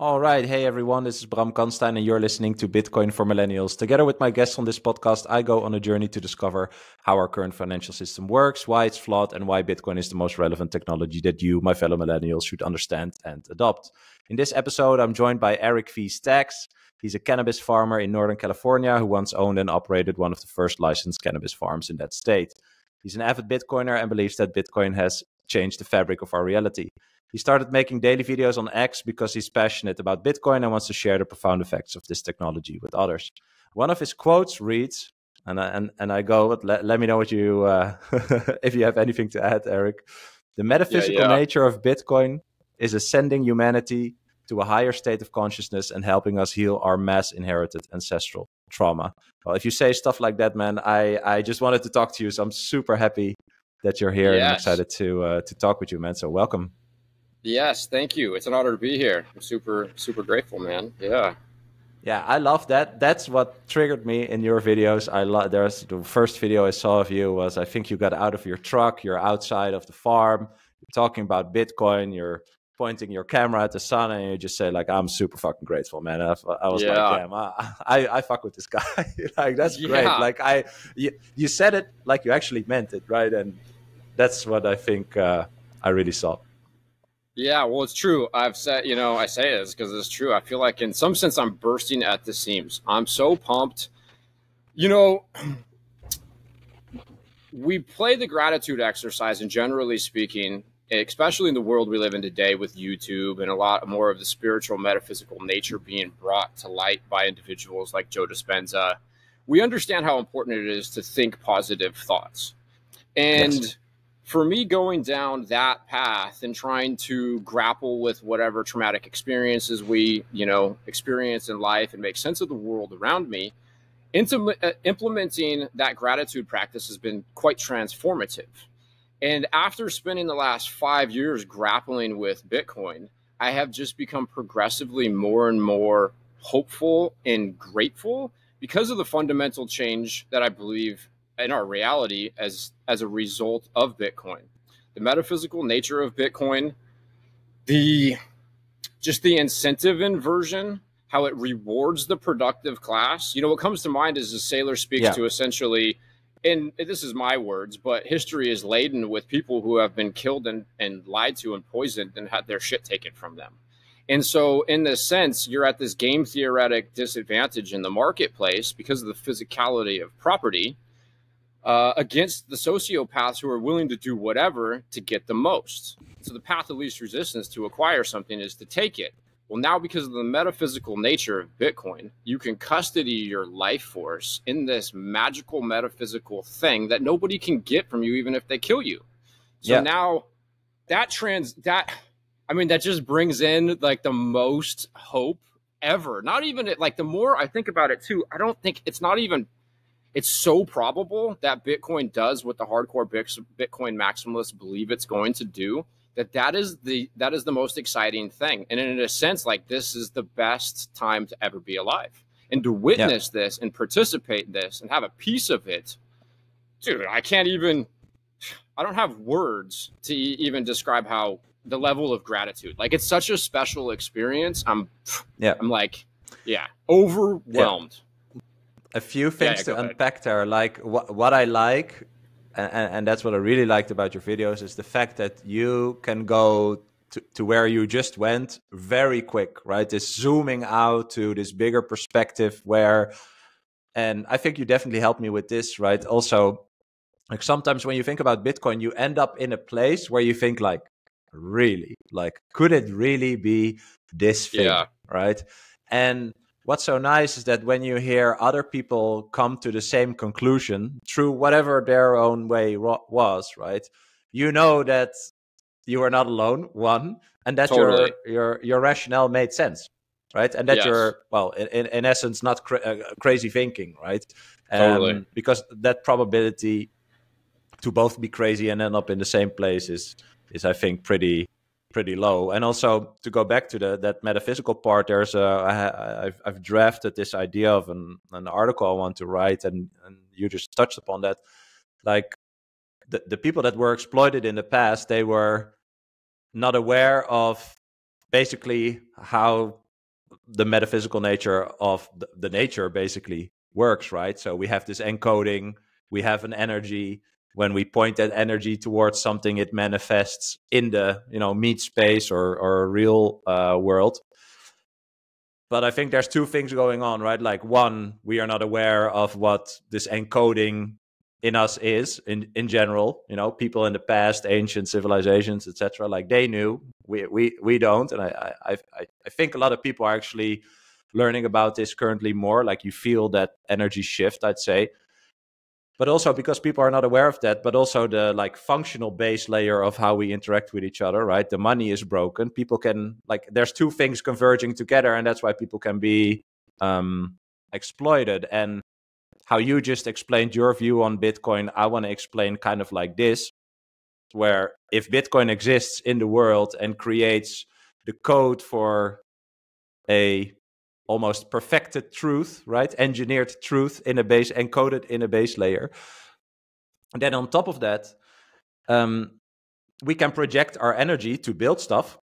All right. Hey, everyone. This is Bram Kahnstein, and you're listening to Bitcoin for Millennials. Together with my guests on this podcast, I go on a journey to discover how our current financial system works, why it's flawed, and why Bitcoin is the most relevant technology that you, my fellow millennials, should understand and adopt. In this episode, I'm joined by Eric V. Stacks. He's a cannabis farmer in Northern California who once owned and operated one of the first licensed cannabis farms in that state. He's an avid Bitcoiner and believes that Bitcoin has changed the fabric of our reality. He started making daily videos on X because he's passionate about Bitcoin and wants to share the profound effects of this technology with others. One of his quotes reads, and I go, let me know what you if you have anything to add, Eric. The metaphysical nature of Bitcoin is ascending humanity to a higher state of consciousness and helping us heal our mass inherited ancestral trauma. Well, if you say stuff like that, man, I just wanted to talk to you. So I'm super happy that you're here, and I'm excited to talk with you, man. So welcome. Yes, thank you. It's an honor to be here. I'm super, super grateful, man. Yeah. Yeah, I love that. That's what triggered me in your videos. There's the first video I saw of you was, I think you got out of your truck. You're outside of the farm. You're talking about Bitcoin. You're pointing your camera at the sun, and you just say, like, I'm super fucking grateful, man. I was like, damn, I fuck with this guy. Like, that's great. Like, you said it like you actually meant it, right? And that's what I think I really saw. Yeah, well, it's true. I've said, you know, I say this because it's true. I feel like in some sense I'm bursting at the seams. I'm so pumped. You know, we play the gratitude exercise, and generally speaking, especially in the world we live in today with YouTube and a lot more of the spiritual metaphysical nature being brought to light by individuals like Joe Dispenza, we understand how important it is to think positive thoughts. And for me, going down that path and trying to grapple with whatever traumatic experiences we, you know, experience in life and make sense of the world around me, implementing that gratitude practice has been quite transformative. And after spending the last 5 years grappling with Bitcoin, I have just become progressively more and more hopeful and grateful because of the fundamental change that I believe in our reality as a result of Bitcoin, the metaphysical nature of Bitcoin, just the incentive inversion, how it rewards the productive class. You know, what comes to mind is the Saylor speaks to essentially, and this is my words, but history is laden with people who have been killed and lied to and poisoned and had their shit taken from them. And so in this sense, you're at this game theoretic disadvantage in the marketplace because of the physicality of property, against the sociopaths who are willing to do whatever to get the most. So the path of least resistance to acquire something is to take it. Well, now because of the metaphysical nature of Bitcoin, you can custody your life force in this magical metaphysical thing that nobody can get from you, even if they kill you. So now that just brings in like the most hope ever. Not even like, the more I think about it too, I don't think it's not even, it's so probable that Bitcoin does what the hardcore Bitcoin maximalists believe it's going to do, that is the most exciting thing. And in a sense, like, this is the best time to ever be alive. And to witness this and participate in this and have a piece of it, dude, I don't have words to even describe how the level of gratitude. Like, it's such a special experience. I'm overwhelmed. Yeah. A few things to unpack there, like what I like, and that's what I really liked about your videos, is the fact that you can go to where you just went very quick, right? This zooming out to this bigger perspective where, and I think you definitely helped me with this, right? Also, like, sometimes when you think about Bitcoin, you end up in a place where you think, like, really, like, could it really be this thing, right? And what's so nice is that when you hear other people come to the same conclusion through whatever their own way was, right? You know that you are not alone, one, and that your rationale made sense, right? And that you're, well, in essence, not crazy thinking, right? Because that probability to both be crazy and end up in the same place is I think, pretty low. And also, to go back to that metaphysical part, there's I've drafted this idea of an article I want to write, and you just touched upon that. Like, the people that were exploited in the past, they were not aware of basically how the metaphysical nature of the nature basically works, right? So we have this encoding, we have an energy. When we point that energy towards something, it manifests in the, you know, meat space or real world. But I think there's two things going on, right? Like, one, we are not aware of what this encoding in us is in general. You know, people in the past, ancient civilizations, etc., like they knew, we don't. And I think a lot of people are actually learning about this currently more. Like, you feel that energy shift, I'd say. But also because people are not aware of that, but also the like functional base layer of how we interact with each other, right? The money is broken. People can, like, there's two things converging together, and that's why people can be exploited. And how you just explained your view on Bitcoin, I want to explain kind of like this, where if Bitcoin exists in the world and creates the code for a almost perfected truth, right? Engineered truth in a base, encoded in a base layer. And then on top of that, we can project our energy to build stuff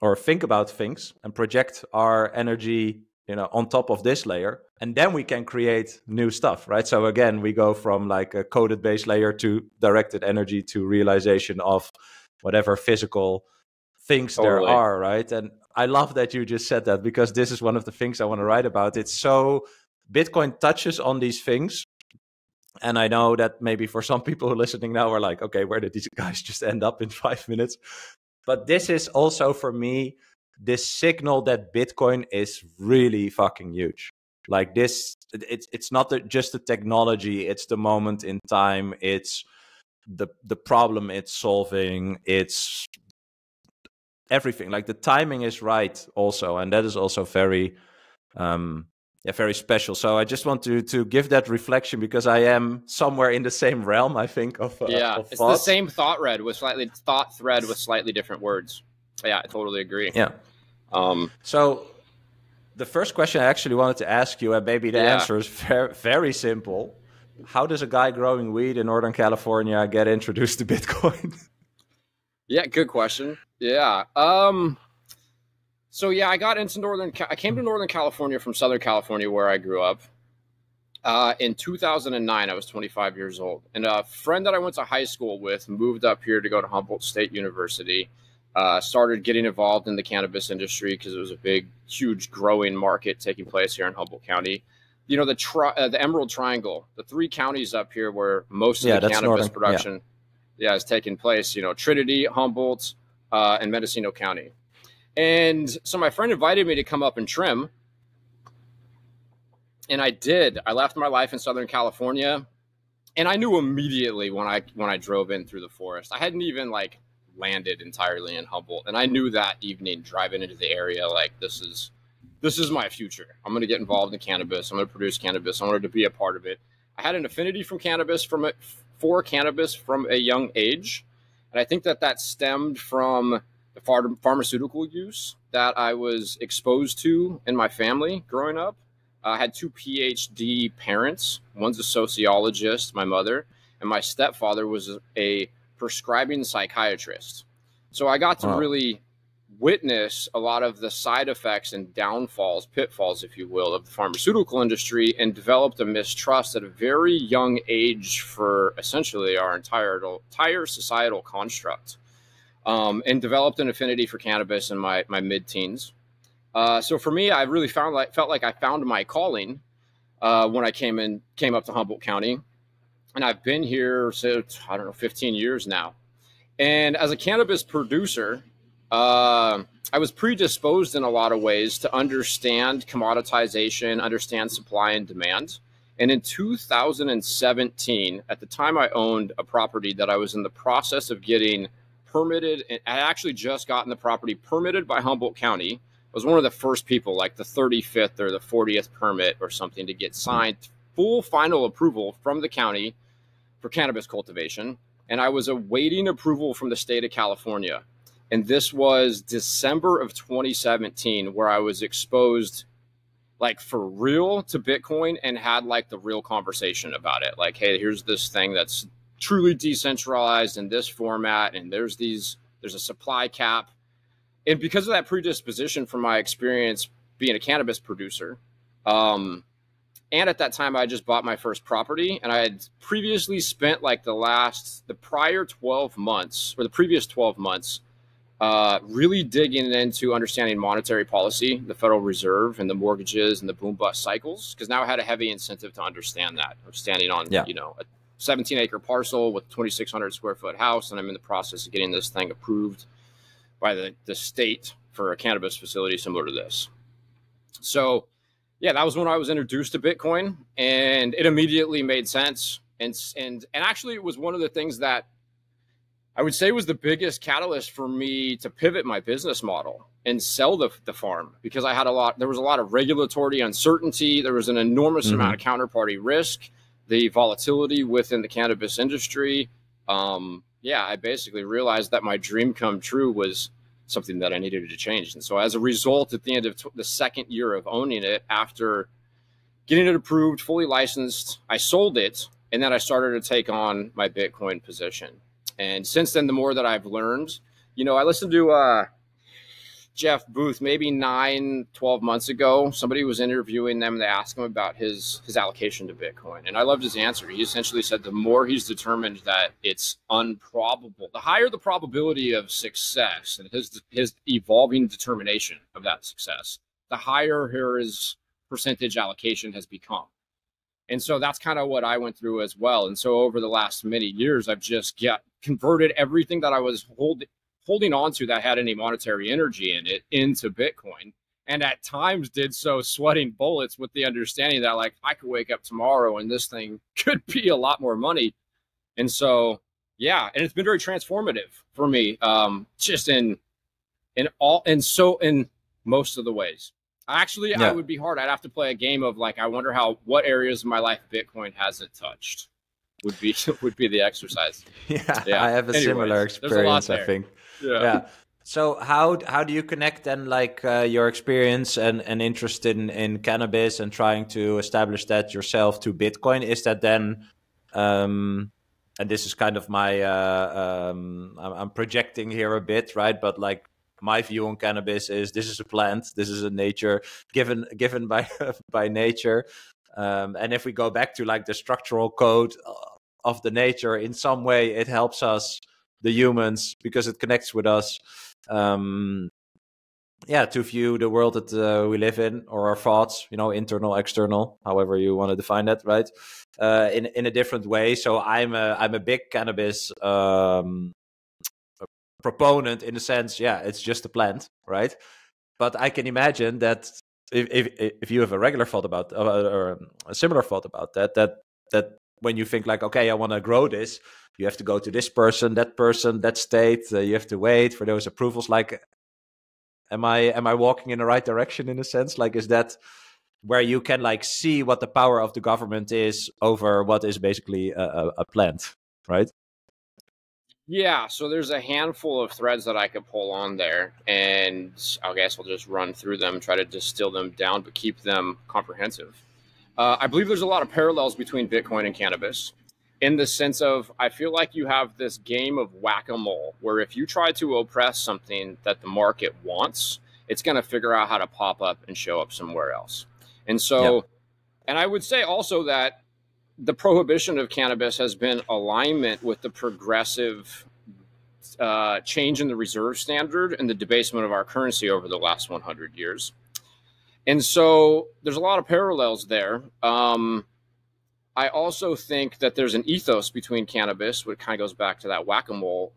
or think about things and project our energy, you know, on top of this layer. And then we can create new stuff, right? So again, we go from like a coded base layer to directed energy to realization of whatever physical things totally. There are, right? And I love that you just said that, because this is one of the things I want to write about. It's so, Bitcoin touches on these things. And I know that maybe for some people who are listening now are like, okay, where did these guys just end up in 5 minutes? But this is also for me, this signal that Bitcoin is really fucking huge. Like this, it's not just the technology, it's the moment in time, it's the problem it's solving, it's everything. Like the timing is right also, and that is also very very special. So I just want to give that reflection, because I am somewhere in the same realm, I think, of of it's thoughts. The same thought thread with slightly different words. Yeah, I totally agree. Yeah. So the first question I actually wanted to ask you, and maybe the answer is very simple. How does a guy growing weed in Northern California get introduced to Bitcoin? Yeah, good question. Yeah. So yeah, I got into I came to Northern California from Southern California, where I grew up. In 2009, I was 25 years old, and a friend that I went to high school with moved up here to go to Humboldt State University. Started getting involved in the cannabis industry because it was a big, huge, growing market taking place here in Humboldt County. You know, the Emerald Triangle, the three counties up here where most of the cannabis production. Yeah. Yeah, is taking place, you know, Trinity, Humboldt, and Mendocino County. And so my friend invited me to come up and trim. And I did. I left my life in Southern California. And I knew immediately when I drove in through the forest. I hadn't even like landed entirely in Humboldt. And I knew that evening driving into the area, like, this is my future. I'm going to get involved in cannabis. I'm going to produce cannabis. I wanted to be a part of it. I had an affinity for cannabis from a young age, and I think that stemmed from the pharmaceutical use that I was exposed to in my family growing up. I had two PhD parents. One's a sociologist, my mother, and my stepfather was a prescribing psychiatrist. So I got to really witness a lot of the side effects and downfalls, pitfalls, if you will, of the pharmaceutical industry, and developed a mistrust at a very young age for essentially our entire societal construct, and developed an affinity for cannabis in my mid-teens. So for me, I really felt like I found my calling when I came up to Humboldt County, and I've been here since, I don't know, 15 years now. And as a cannabis producer, I was predisposed in a lot of ways to understand commoditization, understand supply and demand. And in 2017, at the time, I owned a property that I was in the process of getting permitted. And I actually just gotten the property permitted by Humboldt County. I was one of the first people, like the 35th or the 40th permit or something, to get signed full final approval from the county for cannabis cultivation. And I was awaiting approval from the state of California. And this was December of 2017, where I was exposed, like, for real to Bitcoin, and had like the real conversation about it. Like, hey, here's this thing that's truly decentralized in this format. And there's a supply cap. And because of that predisposition from my experience being a cannabis producer. And at that time, I just bought my first property, and I had previously spent like the previous 12 months really digging into understanding monetary policy, the Federal Reserve and the mortgages and the boom bust cycles, because now I had a heavy incentive to understand that. I'm standing on, you know, a 17-acre parcel with 2,600 square foot house, and I'm in the process of getting this thing approved by the state for a cannabis facility similar to this. So yeah, that was when I was introduced to Bitcoin, and it immediately made sense. And actually, it was one of the things that I would say was the biggest catalyst for me to pivot my business model and sell the farm, because I had there was a lot of regulatory uncertainty. There was an enormous amount of counterparty risk, the volatility within the cannabis industry. Yeah, I basically realized that my dream come true was something that I needed to change. And so as a result, at the end of the second year of owning it, after getting it approved, fully licensed, I sold it. And then I started to take on my Bitcoin position. And since then, the more that I've learned, you know, I listened to Jeff Booth maybe 12 months ago. Somebody was interviewing them. They asked him about his allocation to Bitcoin. And I loved his answer. He essentially said the more he's determined that it's improbable, the higher the probability of success and his evolving determination of that success, the higher his percentage allocation has become. And so that's kind of what I went through as well. And so over the last many years, I've just converted everything that I was holding on to that had any monetary energy in it into Bitcoin. And at times did so sweating bullets with the understanding that like I could wake up tomorrow and this thing could be a lot more money. And so, yeah, and it's been very transformative for me, just in most of the ways. Actually, I would be hard. I'd have to play a game of like, I wonder what areas of my life Bitcoin hasn't touched would be the exercise. I have a similar experience, I think. Yeah. So how do you connect then like your experience and interest in cannabis and trying to establish that yourself to Bitcoin? Is that then, and this is kind of my, I'm projecting here a bit, right? But like my view on cannabis is this is a plant, this is a nature given by nature. And if we go back to like the structural code of the nature, in some way it helps us, the humans, because it connects with us, to view the world that we live in, or our thoughts, you know, internal, external, however you want to define that, right? In a different way. So I'm a big cannabis proponent in the sense, it's just a plant, right? But I can imagine that if you have a regular thought about or a similar thought about that when you think like, okay, I want to grow this, you have to go to this person, that state, you have to wait for those approvals. Like, am I walking in the right direction in a sense? Like, is that where you can like see what the power of the government is over what is basically a plant, right? Yeah, so there's a handful of threads that I could pull on there, and I guess I'll just run through them, try to distill them down, but keep them comprehensive. I believe there's a lot of parallels between Bitcoin and cannabis in the sense of I feel like you have this game of whack-a-mole where if you try to oppress something that the market wants, it's going to figure out how to pop up and show up somewhere else. And so, and I would say also that the prohibition of cannabis has been alignment with the progressive change in the reserve standard and the debasement of our currency over the last 100 years. And so there's a lot of parallels there. I also think that there's an ethos between cannabis, which kind of goes back to that whack-a-mole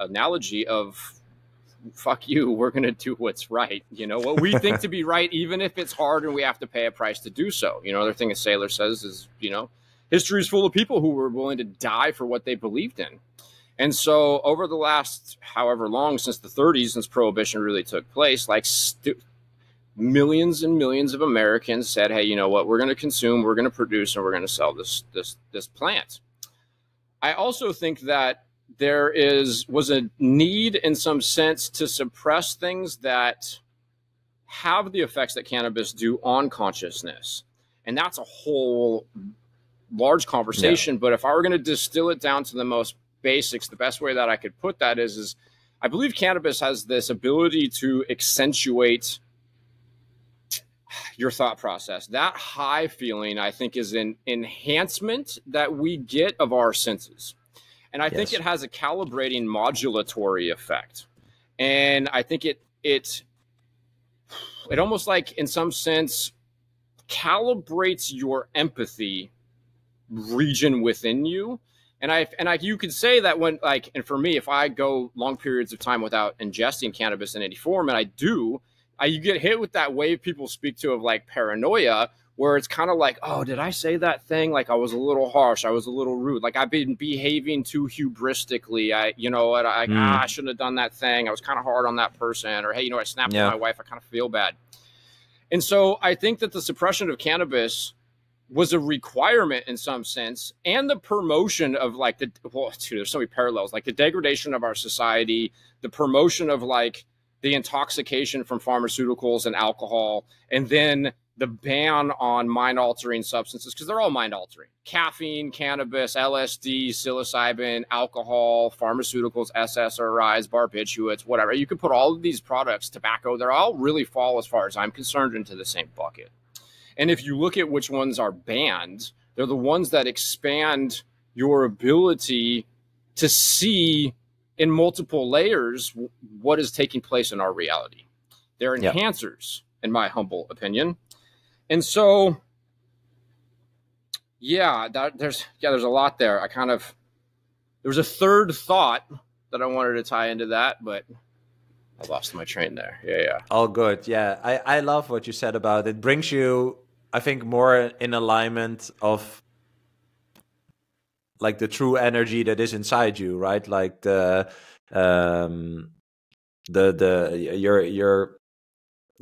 analogy of fuck you, we're going to do what's right. You know, what we think to be right, even if it's hard and we have to pay a price to do so. You know, another thing that Saylor says is, you know, history is full of people who were willing to die for what they believed in. And so over the last however long, since the 30s, since Prohibition really took place, like millions and millions of Americans said, hey, you know what, we're going to consume, we're going to produce, and we're going to sell this plant. I also think that there was a need in some sense to suppress things that have the effects that cannabis do on consciousness. And that's a whole large conversation, but if I were going to distill it down to the most basics, the best way that I could put that is I believe cannabis has this ability to accentuate your thought process. That high feeling, I think, is an enhancement that we get of our senses. And I think it has a calibrating modulatory effect. And I think it almost like, in some sense, calibrates your empathy region within you. And you could say that when, like, and for me, if I go long periods of time without ingesting cannabis in any form, and I do, you get hit with that wave people speak to of like paranoia, where it's kind of like, oh, did I say that thing? Like, I was a little harsh. I was a little rude. Like, I've been behaving too hubristically. I shouldn't have done that thing. I was kind of hard on that person. Or, hey, you know, I snapped at my wife. I kind of feel bad. And so I think that the suppression of cannabis was a requirement in some sense, and the promotion of like the, well, dude, there's so many parallels, like the degradation of our society, the promotion of like the intoxication from pharmaceuticals and alcohol, and then the ban on mind altering substances, because they're all mind altering. Caffeine, cannabis, LSD, psilocybin, alcohol, pharmaceuticals, SSRIs, barbiturates, whatever. You could put all of these products, tobacco, they're all really fall, as far as I'm concerned, into the same bucket. And if you look at which ones are banned, they're the ones that expand your ability to see in multiple layers what is taking place in our reality. They're enhancers, in my humble opinion. And so, yeah, there's a lot there. There was a third thought that I wanted to tie into that, but I lost my train there. Yeah. All good. Yeah. I love what you said about it. Brings you, I think, more in alignment of like the true energy that is inside you, right? Like you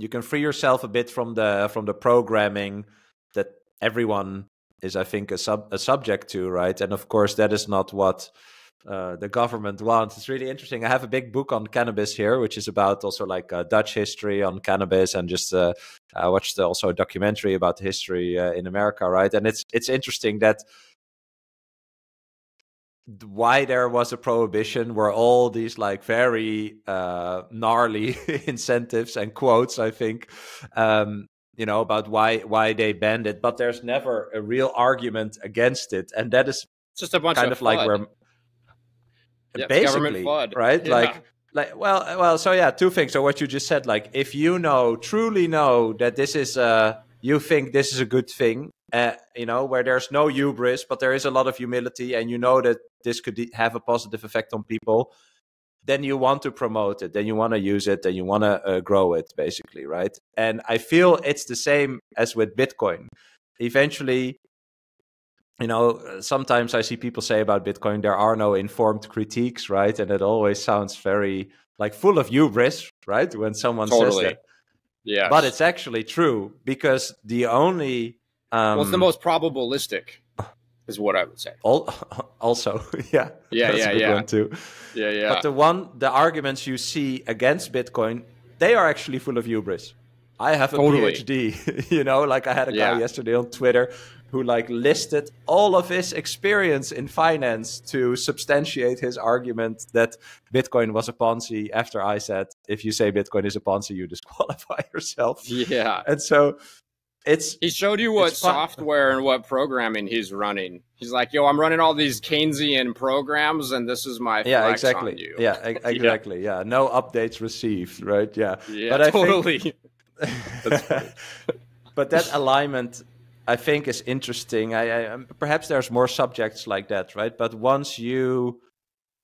can free yourself a bit from the programming that everyone is, I think, a subject to, right? And of course, that is not what the government wants. It's really interesting. I have a big book on cannabis here, which is about also like Dutch history on cannabis, and just I watched also a documentary about history in America, right? And it's interesting that why there was a prohibition were all these like very gnarly incentives and quotes, I think, you know, about why they banned it, but there's never a real argument against it. And that is just a bunch kind of like where basically, right? Yeah. Like, well, so yeah, two things. So what you just said, like, if you truly know that this is, you think this is a good thing, you know, where there's no hubris, but there is a lot of humility, and you know that this could have a positive effect on people, then you want to promote it, then you want to use it, then you want to grow it, basically, right? And I feel it's the same as with Bitcoin. Eventually, you know, sometimes I see people say about Bitcoin, there are no informed critiques, right? And it always sounds very like full of hubris, right? When someone says that. Yeah. But it's actually true, because the only... well, it's the most probabilistic is what I would say. Also, yeah. Yeah, that's a good one too. Yeah, yeah. But the arguments you see against Bitcoin, they are actually full of hubris. I have a PhD, you know, like I had a guy yesterday on Twitter who like listed all of his experience in finance to substantiate his argument that Bitcoin was a Ponzi, after I said, if you say Bitcoin is a Ponzi, you disqualify yourself. Yeah. And so he showed you what software and what programming he's running. He's like, yo, I'm running all these Keynesian programs, and this is my flex on you. Yeah, exactly. Yeah. No updates received, right? Yeah. Yeah, but totally. But that alignment, I think, is interesting. I perhaps there's more subjects like that, right? But once you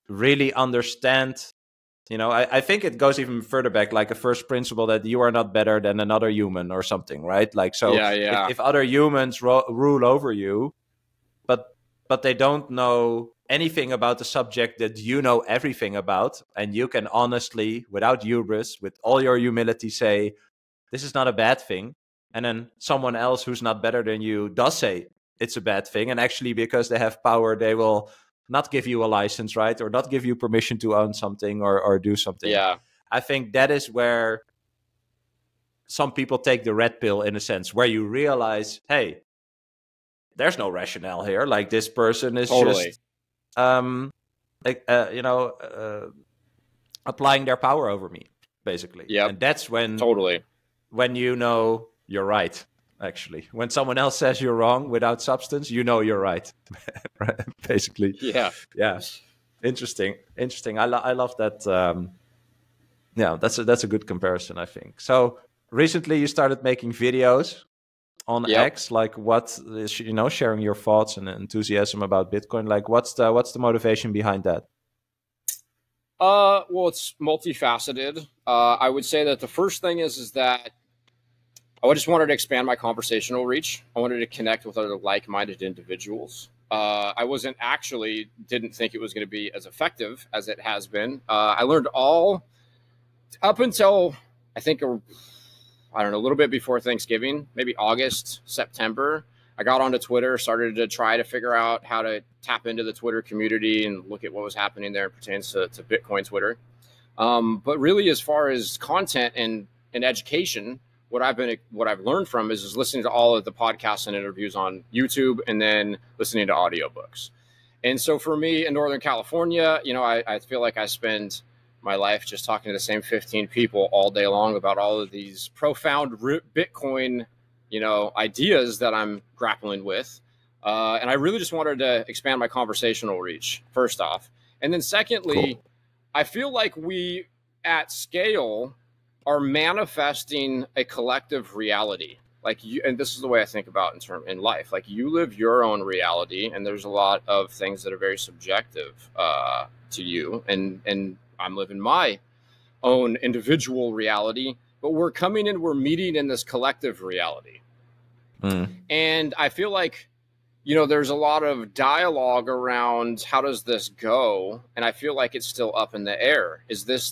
really understand, you know, I think it goes even further back, like a first principle that you are not better than another human or something, right? Like, so if other humans rule over you, but they don't know anything about the subject that you know everything about, and you can honestly, without hubris, with all your humility, say, this is not a bad thing. And then someone else who's not better than you does say it's a bad thing. And actually, because they have power, they will not give you a license, right? Or not give you permission to own something or do something. Yeah. I think that is where some people take the red pill, in a sense, where you realize, hey, there's no rationale here. Like, this person is just, applying their power over me, basically. Yeah. And that's when you know you're right, actually. When someone else says you're wrong without substance, you know you're right, basically. Yeah. Yeah. Interesting. Interesting. I love that. Yeah, that's a good comparison, I think. So recently you started making videos on X, like what is, you know, sharing your thoughts and enthusiasm about Bitcoin. Like what's the motivation behind that? Well, it's multifaceted. I would say that the first thing is that I just wanted to expand my conversational reach. I wanted to connect with other like-minded individuals. I didn't think it was going to be as effective as it has been. I learned all up until, I think, I don't know, a little bit before Thanksgiving, maybe August, September. I got onto Twitter, started to try to figure out how to tap into the Twitter community and look at what was happening there pertains to Bitcoin Twitter. But really, as far as content and education, what I've learned from is listening to all of the podcasts and interviews on YouTube and then listening to audiobooks. And so for me in Northern California, you know, I feel like I spend my life just talking to the same 15 people all day long about all of these profound Bitcoin, you know, ideas that I'm grappling with. And I really just wanted to expand my conversational reach, first off. And then secondly, cool. I feel like we at scale are manifesting a collective reality. Like you, and this is the way I think about in life, like you live your own reality and there's a lot of things that are very subjective to you. And I'm living my own individual reality, but we're coming in, we're meeting in this collective reality. Mm. And I feel like, you know, there's a lot of dialogue around how does this go? And I feel like it's still up in the air. Is this,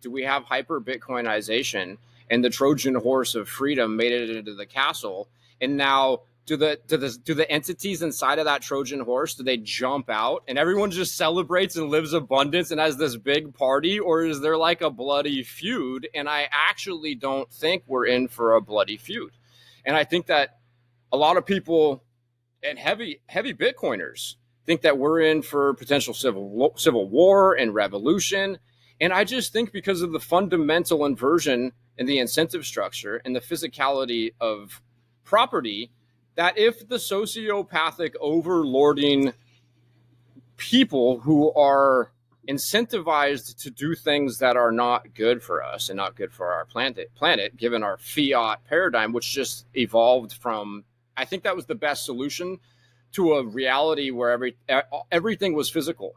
do we have hyper Bitcoinization and the Trojan horse of freedom made it into the castle? And now do the entities inside of that Trojan horse, do they jump out and everyone just celebrates and lives abundance and has this big party? Or is there like a bloody feud? And I actually don't think we're in for a bloody feud. And I think that a lot of people and heavy Bitcoiners think that we're in for potential civil war and revolution. And I just think because of the fundamental inversion in the incentive structure and the physicality of property, that if the sociopathic overlording people who are incentivized to do things that are not good for us and not good for our planet, given our fiat paradigm, which just evolved from, I think that was the best solution to a reality where everything was physical.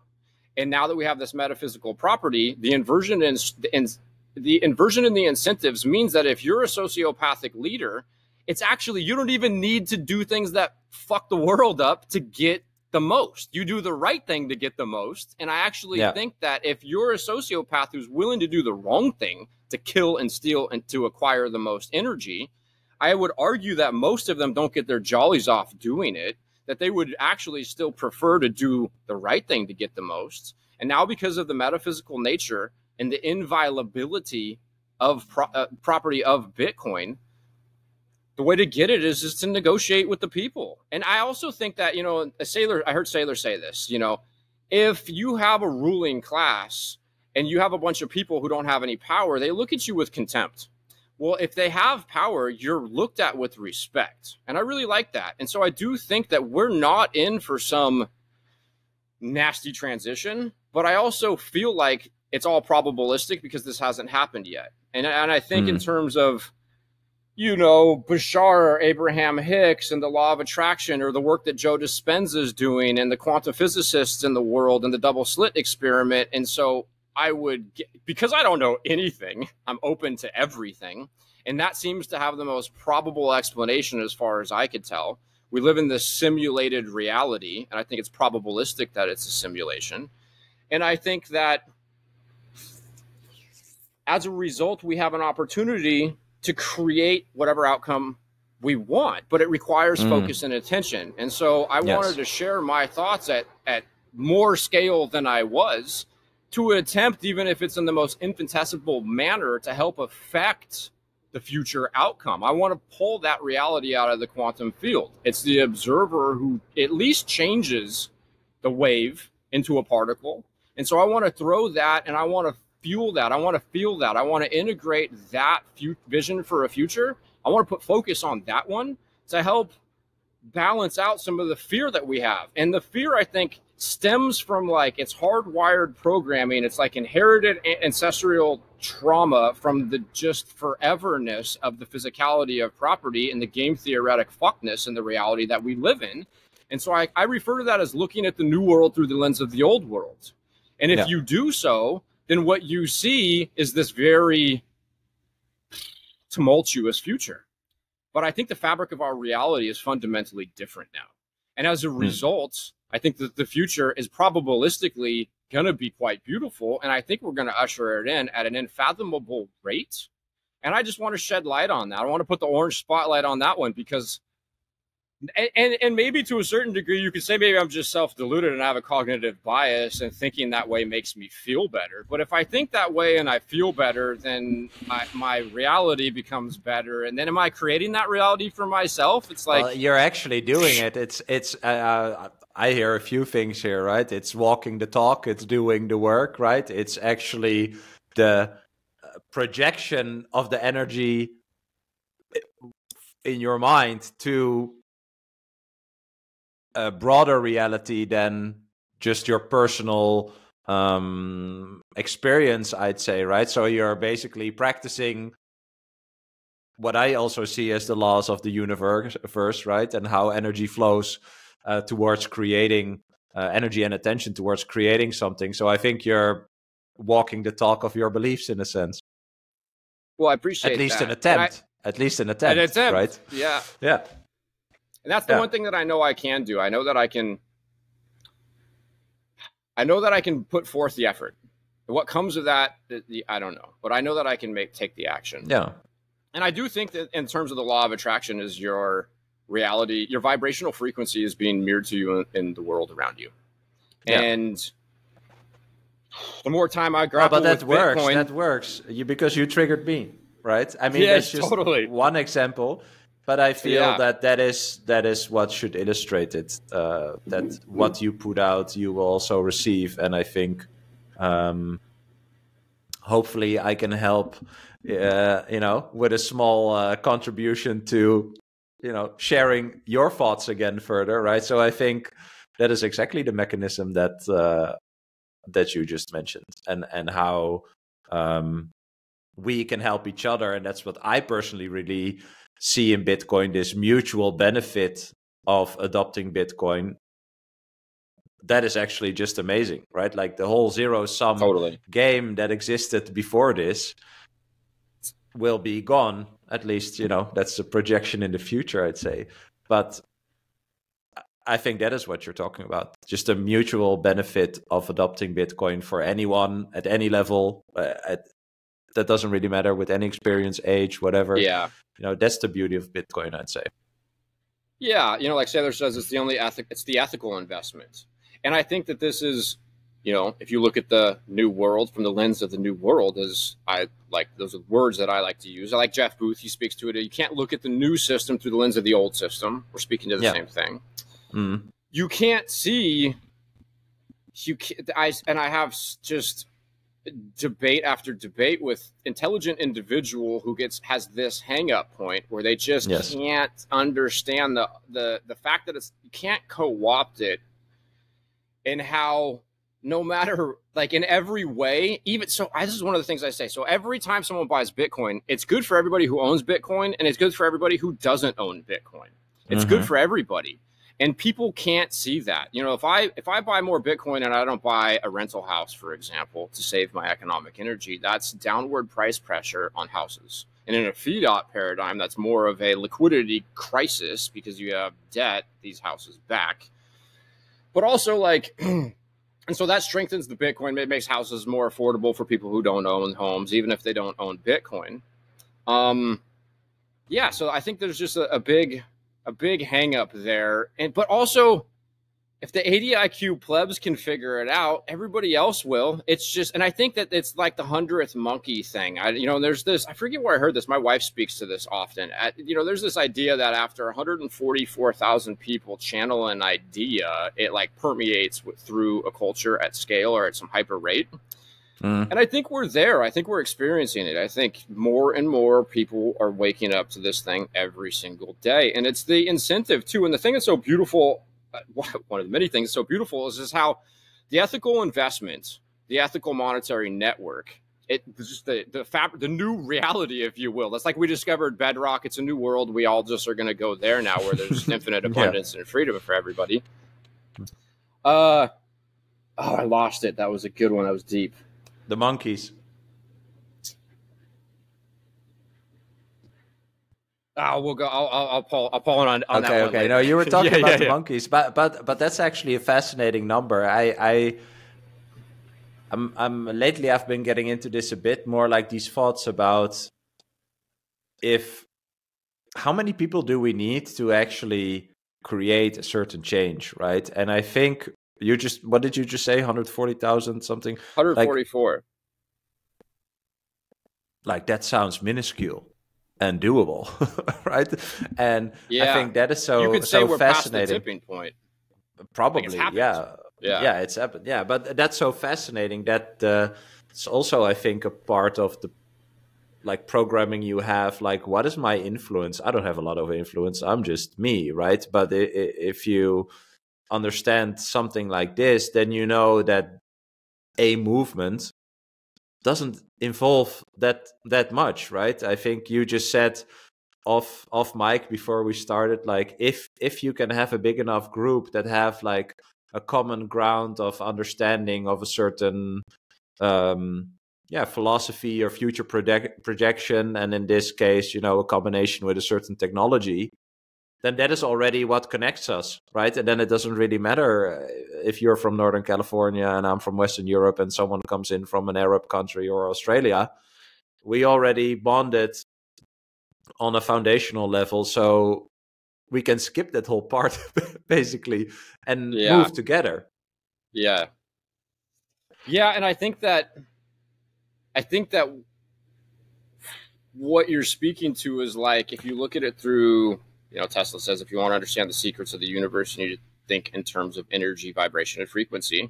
And now that we have this metaphysical property, the inversion in the incentives means that if you're a sociopathic leader, it's actually, you don't even need to do things that fuck the world up to get the most. You do the right thing to get the most. And I actually think that if you're a sociopath who's willing to do the wrong thing to kill and steal and to acquire the most energy, I would argue that most of them don't get their jollies off doing it, that they would actually still prefer to do the right thing to get the most. And now because of the metaphysical nature and the inviolability of property of Bitcoin, the way to get it is just to negotiate with the people. And I also think that, you know, I heard Saylor say this, you know, if you have a ruling class and you have a bunch of people who don't have any power, they look at you with contempt. Well, if they have power, you're looked at with respect. And I really like that. And so I do think that we're not in for some nasty transition, but I also feel like it's all probabilistic because this hasn't happened yet. And I think in terms of, you know, Bashar or Abraham Hicks and the law of attraction or the work that Joe Dispenza is doing and the quantum physicists in the world and the double slit experiment. And so I would get, because I don't know anything, I'm open to everything. And that seems to have the most probable explanation as far as I could tell. We live in this simulated reality, and I think it's probabilistic that it's a simulation. And I think that as a result, we have an opportunity to create whatever outcome we want, but it requires focus and attention. And so I wanted to share my thoughts at more scale than I was, to attempt, even if it's in the most infinitesimal manner, to help affect the future outcome. I want to pull that reality out of the quantum field. It's the observer who at least changes the wave into a particle. And so I want to throw that, and I want to fuel that. I want to feel that. I want to integrate that vision for a future I want to put focus on that one to help balance out some of the fear that we have. And the fear, I think, stems from like it's hardwired programming. It's like inherited ancestral trauma from the just foreverness of the physicality of property and the game theoretic fuckness and the reality that we live in. And so I refer to that as looking at the new world through the lens of the old world. And if you do so, then what you see is this very tumultuous future. But I think the fabric of our reality is fundamentally different now. And as a result, I think that the future is probabilistically going to be quite beautiful. And I think we're going to usher it in at an unfathomable rate. And I just want to shed light on that. I want to put the orange spotlight on that one because, and maybe to a certain degree, you could say maybe I'm just self-deluded and I have a cognitive bias and thinking that way makes me feel better. But if I think that way and I feel better, then my reality becomes better. And then am I creating that reality for myself? It's like, well, you're actually doing it. It's I hear a few things here, right? It's walking the talk. It's doing the work, right? It's actually the projection of the energy in your mind to a broader reality than just your personal experience, I'd say, right? So you're basically practicing what I also see as the laws of the universe, right? And how energy flows towards creating energy and attention towards creating something. So I think you're walking the talk of your beliefs in a sense. Well, I appreciate that. At least an attempt, right? Yeah. Yeah. And that's the one thing that I know I can do. I know that I can put forth the effort. What comes of that, I don't know. But I know that I can take the action. Yeah. And I do think that in terms of the law of attraction is your reality, your vibrational frequency is being mirrored to you in the world around you. Yeah. And the more time I grapple with Bitcoin. But that works. Because you triggered me, right? I mean, yes, that's just one example. But I feel that is what should illustrate it, that what you put out, you will also receive. And I think hopefully I can help, with a small contribution to, sharing your thoughts again further, right? So I think that is exactly the mechanism that you just mentioned and how we can help each other. And that's what I personally really see in Bitcoin, this mutual benefit of adopting Bitcoin. That is actually just amazing, right? Like the whole zero sum game that existed before this will be gone. At least, that's the projection in the future, I'd say. But I think that is what you're talking about. Just a mutual benefit of adopting Bitcoin for anyone at any level, that doesn't really matter, with any experience, age, whatever. Yeah. That's the beauty of Bitcoin, I'd say. Yeah. Like Saylor says, it's the only ethical investment. And I think that this is, if you look at the new world from the lens of the new world, as I like, those are words that I like to use. I like Jeff Booth. He speaks to it. You can't look at the new system through the lens of the old system. We're speaking to the same thing. Mm-hmm. You can't see, I have just debate after debate with intelligent individual who has this hang up point where they just can't understand the fact that you can't co-opt it, and how no matter like in every way, even so, this is one of the things I say. So every time someone buys Bitcoin, it's good for everybody who owns Bitcoin, and it's good for everybody who doesn't own Bitcoin. It's good for everybody. And people can't see that. If I buy more Bitcoin and I don't buy a rental house, for example, to save my economic energy, that's downward price pressure on houses. And in a fiat paradigm, that's more of a liquidity crisis because you have debt, these houses back. But also and so that strengthens the Bitcoin. It makes houses more affordable for people who don't own homes, even if they don't own Bitcoin. So I think there's just a big hang up there. But also, if the ADIQ plebs can figure it out, everybody else will. It's just, and I think that it's like the 100th monkey thing. There's this, I forget where I heard this. My wife speaks to this often. There's this idea that after 144,000 people channel an idea, it like permeates through a culture at scale or at some hyper rate. And I think we're there. I think we're experiencing it. I think more and more people are waking up to this thing every single day. And it's the incentive, too. And the thing that's so beautiful, one of the many things that's so beautiful, is how the ethical investments, the ethical monetary network, it's just the new reality, if you will. That's like we discovered bedrock. It's a new world. We all just are going to go there now where there's just infinite abundance and freedom for everybody. Oh, I lost it. That was a good one. That was deep. The monkeys. Oh, we'll go. I'll pull it on that one. Okay. No, you were talking about the monkeys, but that's actually a fascinating number. I'm lately I've been getting into this a bit more, like these thoughts about how many people do we need to actually create a certain change, right? And I think you just, what did you just say? 140,000 something? 144. Like that sounds minuscule and doable, right? And I think that is so fascinating. You could say we're past the tipping point. Probably, yeah, it's happened. Yeah, but that's so fascinating that it's also, I think, a part of the programming you have. Like, what is my influence? I don't have a lot of influence. I'm just me, right? But if you understand something like this, then you know that a movement doesn't involve that much, right? I think you just said off mic before we started, like, if you can have a big enough group that have like a common ground of understanding of a certain philosophy or future projection, and in this case, you know, a combination with a certain technology, then that is already what connects us, right? And then it doesn't really matter if you're from Northern California and I'm from Western Europe and someone comes in from an Arab country or Australia. We already bonded on a foundational level, so we can skip that whole part basically and move together. Yeah. And I think that what you're speaking to is like, if you look at it through, you know, Tesla says, if you want to understand the secrets of the universe, you need to think in terms of energy, vibration, and frequency.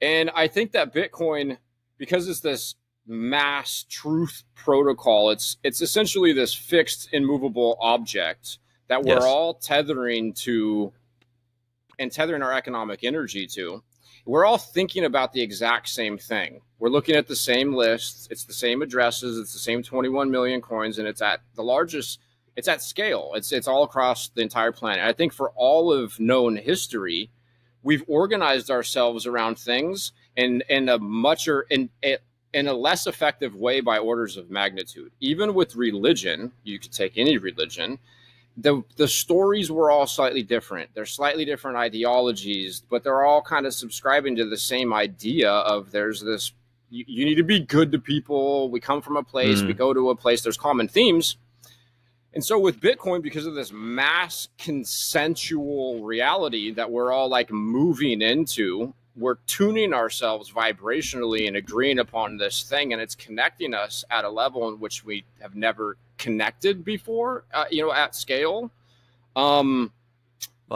And I think that Bitcoin, because it's this mass truth protocol, it's essentially this fixed, immovable object that we're all tethering to and tethering our economic energy to. We're all thinking about the exact same thing. We're looking at the same lists. It's the same addresses. It's the same 21 million coins. And it's at the largest, it's at scale. It's all across the entire planet. I think for all of known history, we've organized ourselves around things in a less effective way by orders of magnitude. Even with religion, you could take any religion, the stories were all slightly different. They're slightly different ideologies, but they're all kind of subscribing to the same idea of there's this, you need to be good to people. We come from a place, we go to a place, there's common themes. And so with Bitcoin, because of this mass consensual reality that we're all like moving into, we're tuning ourselves vibrationally and agreeing upon this thing, and it's connecting us at a level in which we have never connected before, you know, at scale. Well,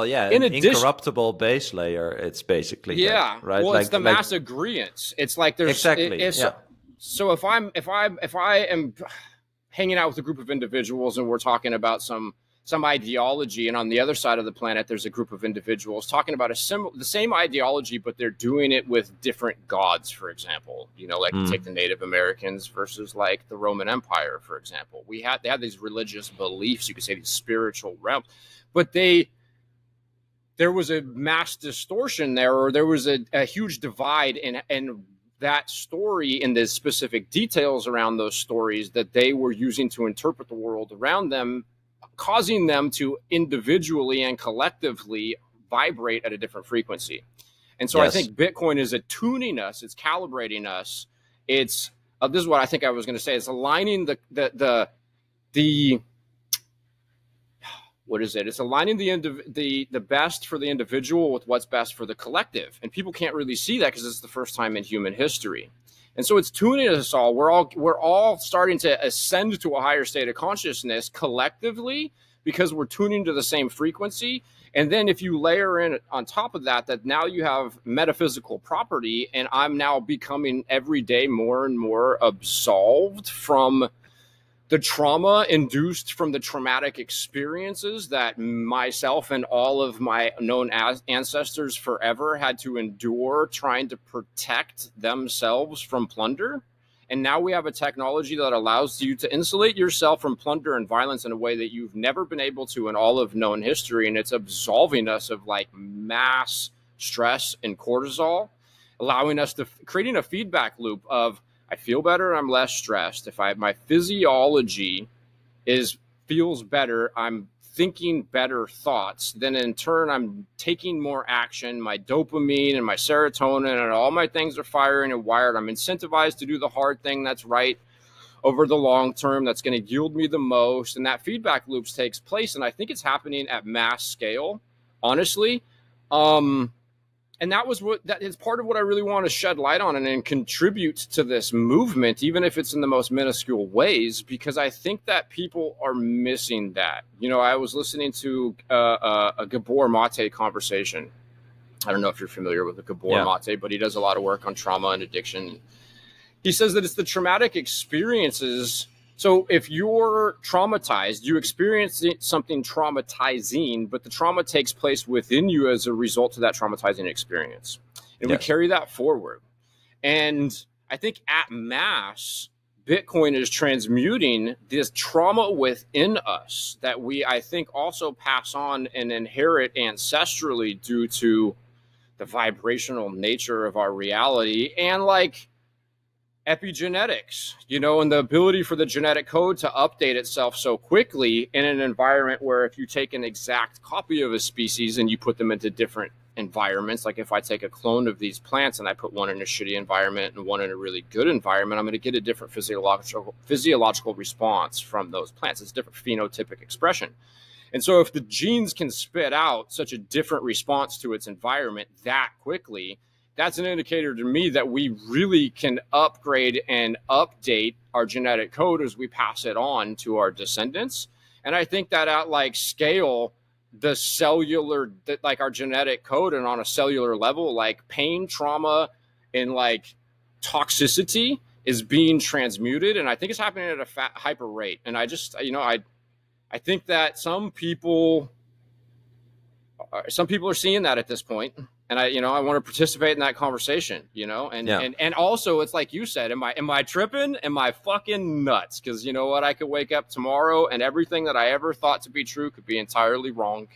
yeah, an incorruptible base layer, it's basically that, right? Well, like, it's the mass agreeance. It's like there's so if I am hanging out with a group of individuals and we're talking about some ideology, and on the other side of the planet, there's a group of individuals talking about the same ideology, but they're doing it with different gods, for example. You know, like take the Native Americans versus like the Roman Empire, for example. They had these religious beliefs, you could say these spiritual realms, but there was a mass distortion there, or there was a huge divide in that story, in the specific details around those stories that they were using to interpret the world around them, causing them to individually and collectively vibrate at a different frequency. And so I think Bitcoin is attuning us. It's calibrating us. It's, this is what I think I was going to say. It's aligning It's aligning the best for the individual with what's best for the collective. And people can't really see that because it's the first time in human history. And so it's tuning us all. We're all starting to ascend to a higher state of consciousness collectively, because we're tuning to the same frequency. And then if you layer in on top of that, that now you have metaphysical property, and I'm now becoming every day more and more absolved from the trauma induced from the traumatic experiences that myself and all of my known ancestors forever had to endure trying to protect themselves from plunder. And now we have a technology that allows you to insulate yourself from plunder and violence in a way that you've never been able to in all of known history. And it's absolving us of like mass stress and cortisol, allowing us to creating a feedback loop of, I feel better and I'm less stressed. If my physiology feels better, I'm thinking better thoughts. Then in turn, I'm taking more action. My dopamine and my serotonin and all my things are firing and wired. I'm incentivized to do the hard thing that's right over the long term, that's going to yield me the most. And that feedback loop takes place. And I think it's happening at mass scale, honestly. And that is part of what I really want to shed light on and contribute to this movement, even if it's in the most minuscule ways, because I think that people are missing that. You know, I was listening to a Gabor Mate conversation. I don't know if you're familiar with the Gabor Mate, but he does a lot of work on trauma and addiction. He says that it's the traumatic experiences. So if you're traumatized, you experience something traumatizing, but the trauma takes place within you as a result of that traumatizing experience. And we carry that forward. And I think at mass, Bitcoin is transmuting this trauma within us that we, I think, also pass on and inherit ancestrally due to the vibrational nature of our reality and like epigenetics, you know, and the ability for the genetic code to update itself so quickly in an environment where if you take an exact copy of a species and you put them into different environments, like if I take a clone of these plants and I put one in a shitty environment and one in a really good environment, I'm going to get a different physiological response from those plants. It's different phenotypic expression. And so if the genes can spit out such a different response to its environment that quickly, that's an indicator to me that we really can upgrade and update our genetic code as we pass it on to our descendants. And I think that at like scale, the cellular, like our genetic code and on a cellular level, like pain, trauma, and like toxicity is being transmuted. And I think it's happening at a hyper rate. And I just, you know, I think that some people are seeing that at this point. And I, you know, I want to participate in that conversation, you know, and also it's like you said, am I tripping? Am I fucking nuts? Cause you know what? I could wake up tomorrow and everything that I ever thought to be true could be entirely wrong.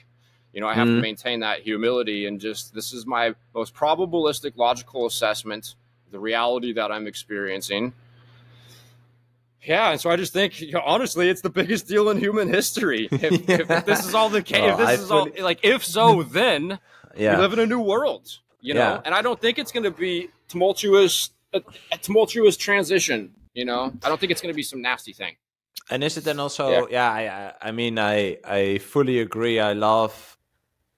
You know, I have to maintain that humility and just, this is my most probabilistic logical assessment, the reality that I'm experiencing. Yeah, and so I just think, you know, honestly, it's the biggest deal in human history. If this is all the case, well, if so, then we live in a new world, you know. Yeah. And I don't think it's going to be a tumultuous transition, you know. I don't think it's going to be some nasty thing. And is it then also? Yeah, I mean, I fully agree. I love.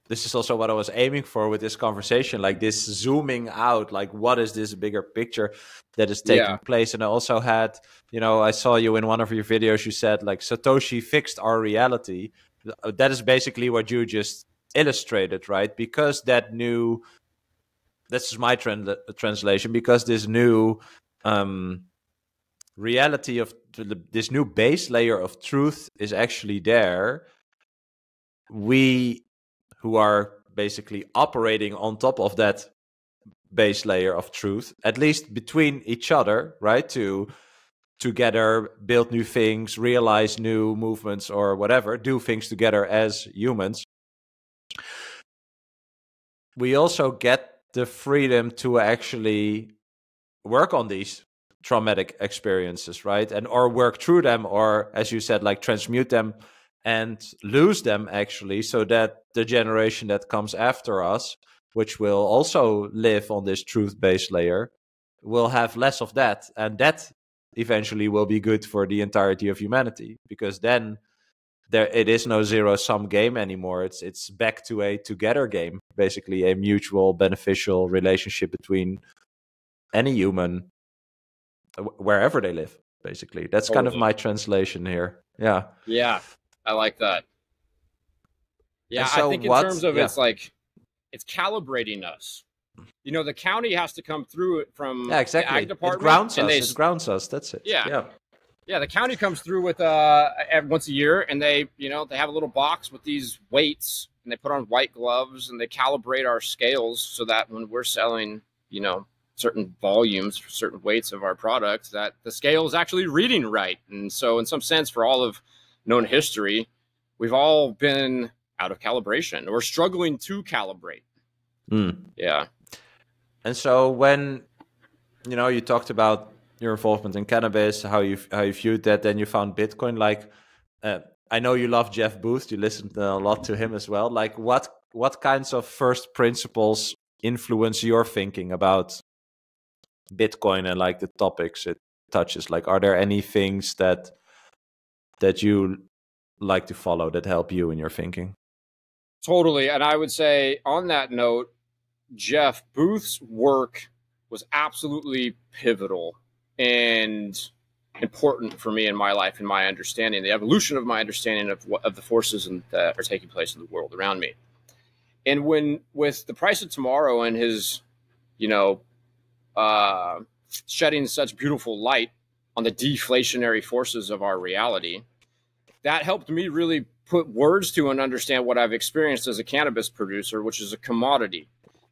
This is also what I was aiming for with this conversation, like this zooming out, like what is this bigger picture that is taking place? And I also had, you know, I saw you in one of your videos, you said like Satoshi fixed our reality. That is basically what you just illustrated, right? Because that new, this is my translation, because this new reality of this new base layer of truth is actually there. We who are basically operating on top of that base layer of truth, at least between each other, right? To together build new things, realize new movements or whatever, do things together as humans. We also get the freedom to actually work on these traumatic experiences, right? And or work through them, or as you said, like transmute them and lose them actually, so that the generation that comes after us, which will also live on this truth-based layer, will have less of that. And that eventually will be good for the entirety of humanity, because then it is no zero-sum game anymore. It's back to a together game, basically a mutual beneficial relationship between any human, wherever they live, basically. That's kind of my translation here. Yeah. Yeah. I like that. Yeah, so I think in terms of it's like, it's calibrating us. You know, the county has to come through it from the ag department. It grounds us. It grounds us. That's it. Yeah. Yeah, the county comes through with once a year, and they, you know, they have a little box with these weights, and they put on white gloves, and they calibrate our scales so that when we're selling, you know, certain volumes for certain weights of our products, that the scale is actually reading right. And so in some sense, for all of known history, we've all been out of calibration or struggling to calibrate. Yeah. And so when, you know, you talked about your involvement in cannabis, how you viewed that, then you found Bitcoin. Like, I know you love Jeff Booth. You listened a lot to him as well. Like, what kinds of first principles influence your thinking about Bitcoin and like the topics it touches? Like, are there any things that you like to follow that help you in your thinking? Totally. And I would say on that note, Jeff Booth's work was absolutely pivotal and important for me in my life and my understanding, the evolution of my understanding of the forces that are taking place in the world around me. And when with The Price of Tomorrow and his, you know, shedding such beautiful light on the deflationary forces of our reality, that helped me really put words to and understand what I've experienced as a cannabis producer, which is a commodity,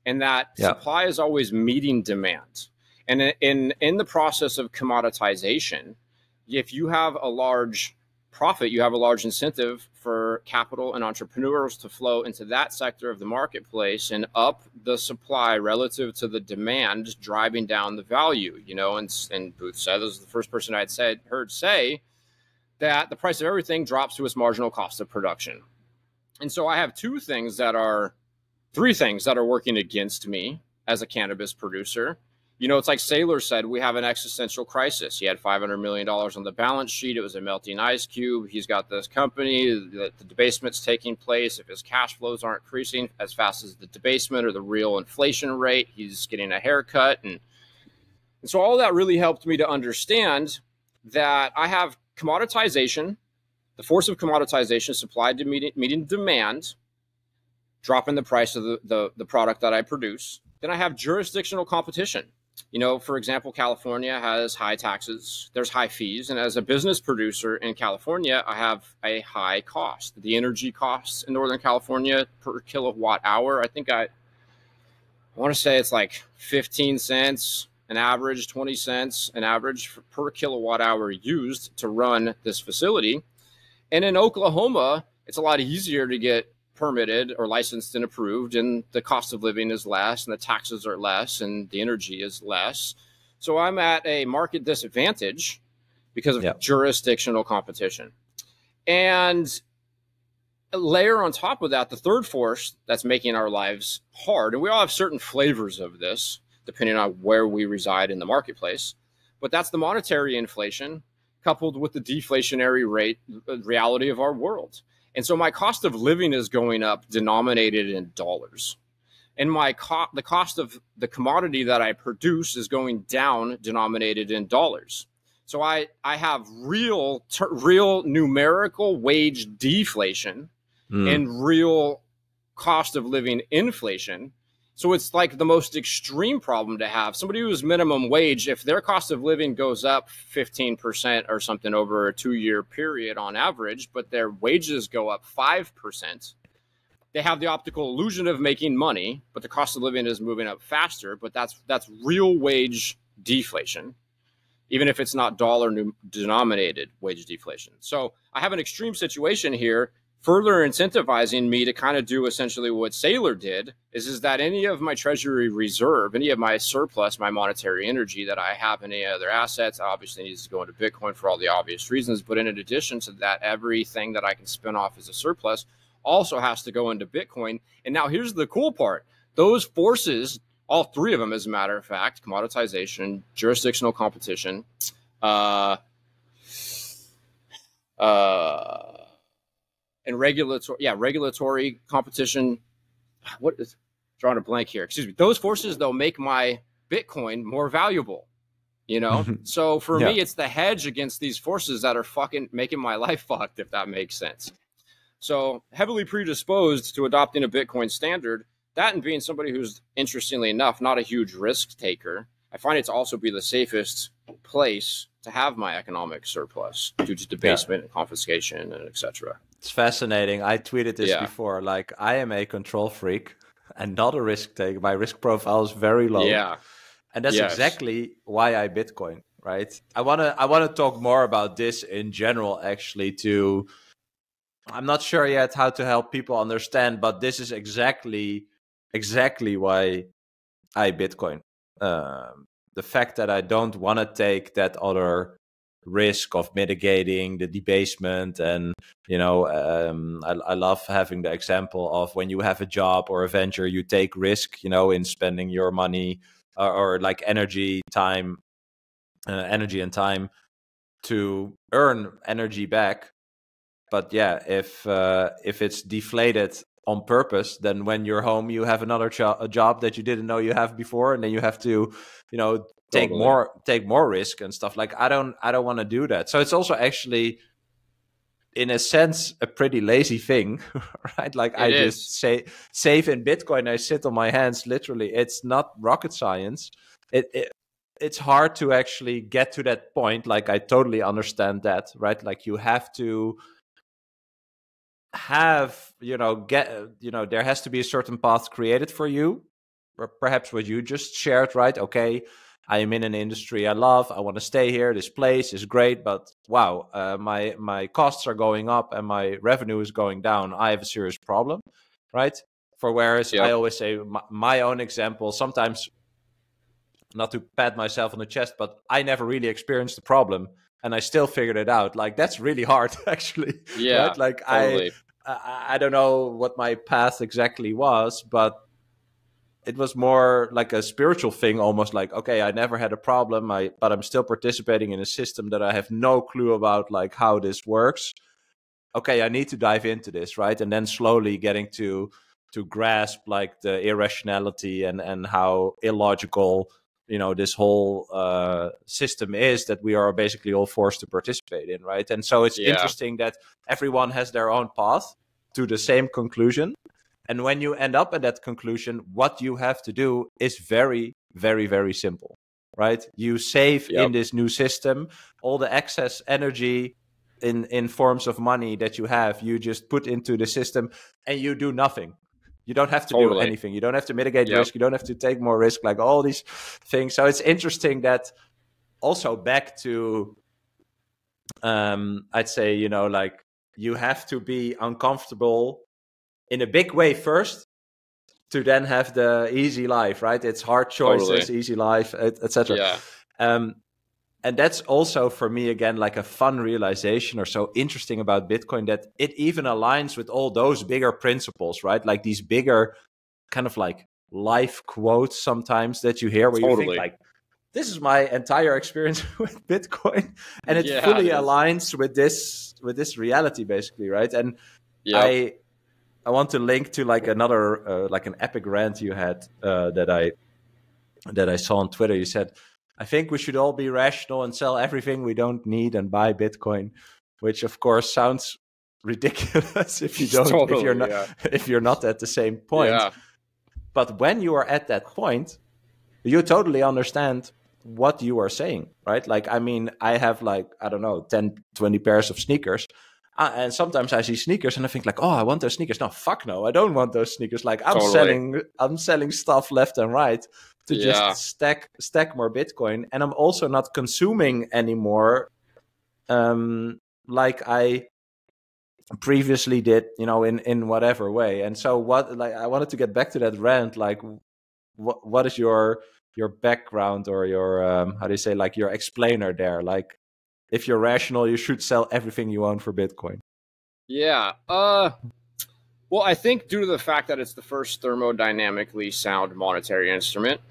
and that supply is always meeting demand. And in the process of commoditization, if you have a large profit, you have a large incentive for capital and entrepreneurs to flow into that sector of the marketplace and up the supply relative to the demand, driving down the value, you know. And Booth said, this is the first person I'd heard say, that the price of everything drops to its marginal cost of production. And so I have three things that are working against me as a cannabis producer. You know, it's like Saylor said, we have an existential crisis. He had $500 million on the balance sheet. It was a melting ice cube. He's got this company, the debasement's taking place. If his cash flows aren't increasing as fast as the debasement or the real inflation rate, he's getting a haircut. And so all that really helped me to understand that I have commoditization, the force of commoditization, supply to meeting demand, dropping the price of the product that I produce. Then I have jurisdictional competition. You know, for example, California has high taxes, there's high fees. And as a business producer in California, I have a high cost. The energy costs in Northern California per kilowatt hour, I think I want to say it's like 15 cents. An average 20 cents, an average per kilowatt hour used to run this facility. And in Oklahoma, it's a lot easier to get permitted or licensed and approved, and the cost of living is less, and the taxes are less, and the energy is less. So I'm at a market disadvantage because of jurisdictional competition. And layer on top of that, the third force that's making our lives hard, and we all have certain flavors of this, depending on where we reside in the marketplace. But that's the monetary inflation coupled with the deflationary reality of our world. And so my cost of living is going up denominated in dollars. And the cost of the commodity that I produce is going down denominated in dollars. So I have real numerical wage deflation and real cost of living inflation. So it's like the most extreme problem to have. Somebody who's minimum wage, if their cost of living goes up 15% or something over a 2-year period on average, but their wages go up 5%, they have the optical illusion of making money, but the cost of living is moving up faster. But that's real wage deflation, even if it's not dollar denominated wage deflation. So I have an extreme situation here, further incentivizing me to kind of do essentially what Saylor did, is that any of my treasury reserve, any of my surplus, my monetary energy that I have in any other assets, obviously needs to go into Bitcoin for all the obvious reasons. But in addition to that, everything that I can spin off as a surplus also has to go into Bitcoin. And now here's the cool part. Those forces, all three of them, as a matter of fact, commoditization, jurisdictional competition, and regulatory competition. What is drawing a blank here? Excuse me. Those forces, though, make my Bitcoin more valuable, you know? So for me, it's the hedge against these forces that are fucking making my life fucked, if that makes sense. So heavily predisposed to adopting a Bitcoin standard, that and being somebody who's, interestingly enough, not a huge risk taker, I find it to also be the safest place to have my economic surplus due to debasement and confiscation and etc. It's fascinating. I tweeted this before, like, I am a control freak and not a risk taker. My risk profile is very low. Yeah. And that's exactly why I Bitcoin, right? I wanna talk more about this in general, actually, too. I'm not sure yet how to help people understand, but this is exactly why I Bitcoin. The fact that I don't want to take that other risk of mitigating the debasement. And, you know, I love having the example of when you have a job or a venture, you take risk, you know, in spending your money or like energy and time to earn energy back. But yeah, if it's deflated on purpose, then when you're home, you have another job that you didn't know you have before, and then you have to, you know, take more risk and stuff. Like, I don't want to do that. So it's also actually, in a sense, a pretty lazy thing, right? Like I just save in Bitcoin. I sit on my hands, literally. It's not rocket science. It's hard to actually get to that point. Like, I totally understand that, right? Like, you have to have, you know, there has to be a certain path created for you, or perhaps what you just shared, right? Okay, I am in an industry I love. I want to stay here. This place is great, but wow, my costs are going up and my revenue is going down. I have a serious problem, right? I always say my own example, sometimes, not to pat myself on the chest, but I never really experienced the problem, and I still figured it out. Like, that's really hard, actually. Yeah, right? Like, totally. I don't know what my path exactly was, but it was more like a spiritual thing, almost like, okay, I never had a problem, but I'm still participating in a system that I have no clue about, like, how this works. Okay, I need to dive into this, right? And then slowly getting to grasp, like, the irrationality and how illogical, you know, this whole system is that we are basically all forced to participate in, right? And so it's interesting that everyone has their own path to the same conclusion. And when you end up at that conclusion, what you have to do is very, very, very simple, right? You save in this new system, all the excess energy in forms of money that you have, you just put into the system and you do nothing. You don't have to do anything. You don't have to mitigate risk. You don't have to take more risk, like all these things. So it's interesting that also back to, I'd say, you know, like, you have to be uncomfortable in a big way first to then have the easy life, right? It's hard choices, easy life, etc. Yeah. And that's also for me, again, like a fun realization or so interesting about Bitcoin, that it even aligns with all those bigger principles, right? Like these bigger kind of like life quotes sometimes that you hear where you think like, this is my entire experience with Bitcoin. And it fully aligns with this reality basically, right? And I want to link to like another, like an epic rant you had that I saw on Twitter. You said, I think we should all be rational and sell everything we don't need and buy Bitcoin, which of course sounds ridiculous if you're not at the same point. Yeah. But when you are at that point, you totally understand what you are saying, right? Like, I mean, I have like, I don't know, 10, 20 pairs of sneakers. And sometimes I see sneakers and I think like, oh, I want those sneakers. No, fuck no, I don't want those sneakers. Like I'm selling stuff left and right to just stack more Bitcoin. And I'm also not consuming anymore like I previously did, you know, in whatever way. And so what, like, I wanted to get back to that rant, like what is your background or your, how do you say, like your explainer there? Like, if you're rational, you should sell everything you own for Bitcoin. Yeah. Well, I think due to the fact that it's the first thermodynamically sound monetary instrument,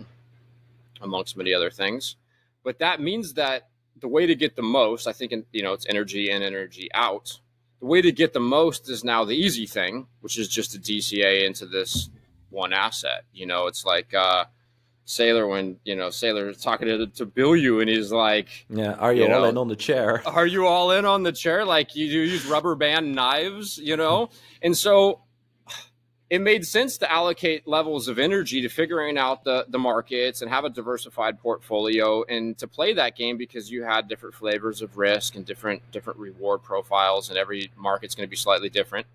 amongst many other things, but that means that the way to get the most, I think, you know, it's energy in, energy out. The way to get the most is now the easy thing, which is just to DCA into this one asset. You know, it's like Saylor, when, you know, Saylor is talking to Bilyeu, and he's like, yeah, are you all in on the chair? Are you all in on the chair? Like, you use rubber band knives, you know? And so it made sense to allocate levels of energy to figuring out the markets and have a diversified portfolio and to play that game, because you had different flavors of risk and different reward profiles, and every market's going to be slightly different.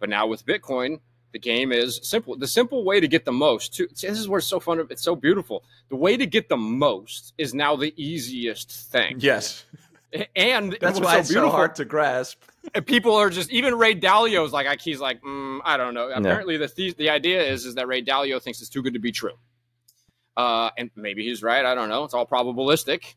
But now with Bitcoin, the game is simple. The simple way to get the most, this is where it's so fun. It's so beautiful. The way to get the most is now the easiest thing. Yes. And that's why it's so hard to grasp. And people are just, even Ray Dalio's like, he's like, I don't know. Apparently the idea is that Ray Dalio thinks it's too good to be true. And maybe he's right. I don't know. It's all probabilistic.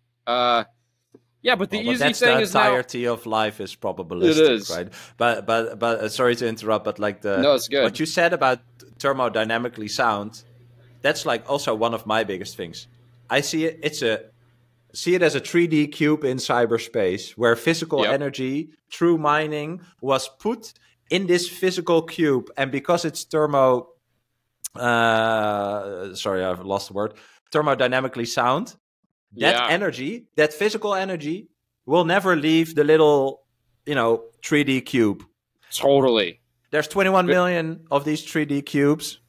Yeah, but the easy thing is now the entirety of life is probabilistic, it is. Right? But sorry to interrupt, but like no, it's good. What you said about thermodynamically sound, that's like also one of my biggest things. I see it. See it as a 3D cube in cyberspace where physical energy through mining was put in this physical cube, and because it's sorry, I've lost the word. Thermodynamically sound. That energy, that physical energy, will never leave the little, 3D cube. Totally. There's 21 million of these 3D cubes,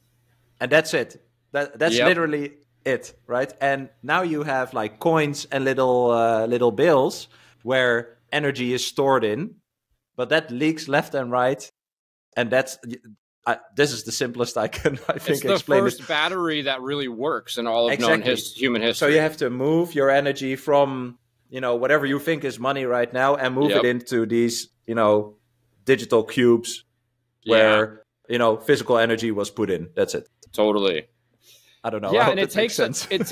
and that's it. That's literally it, right? And now you have like coins and little bills where energy is stored in, but that leaks left and right, and that's. This is the simplest I think explain. It's the first battery that really works in all of known human history. So you have to move your energy from, whatever you think is money right now, and move it into these, digital cubes where, physical energy was put in. That's it. Totally. I don't know. Yeah, and it takes oh, it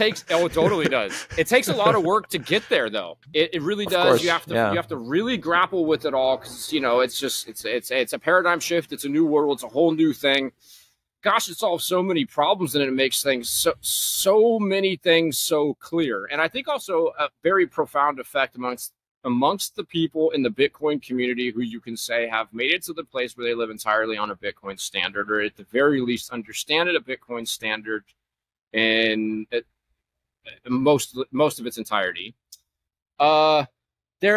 totally does. It takes a lot of work to get there, though. It really does. Course, you have to really grapple with it all, because it's just it's a paradigm shift. It's a new world. It's a whole new thing. Gosh, it solves so many problems, and it makes things so many things so clear. And I think also a very profound effect amongst the people in the Bitcoin community who you can say have made it to the place where they live entirely on a Bitcoin standard, or at the very least understand it a Bitcoin standard. In most of its entirety, you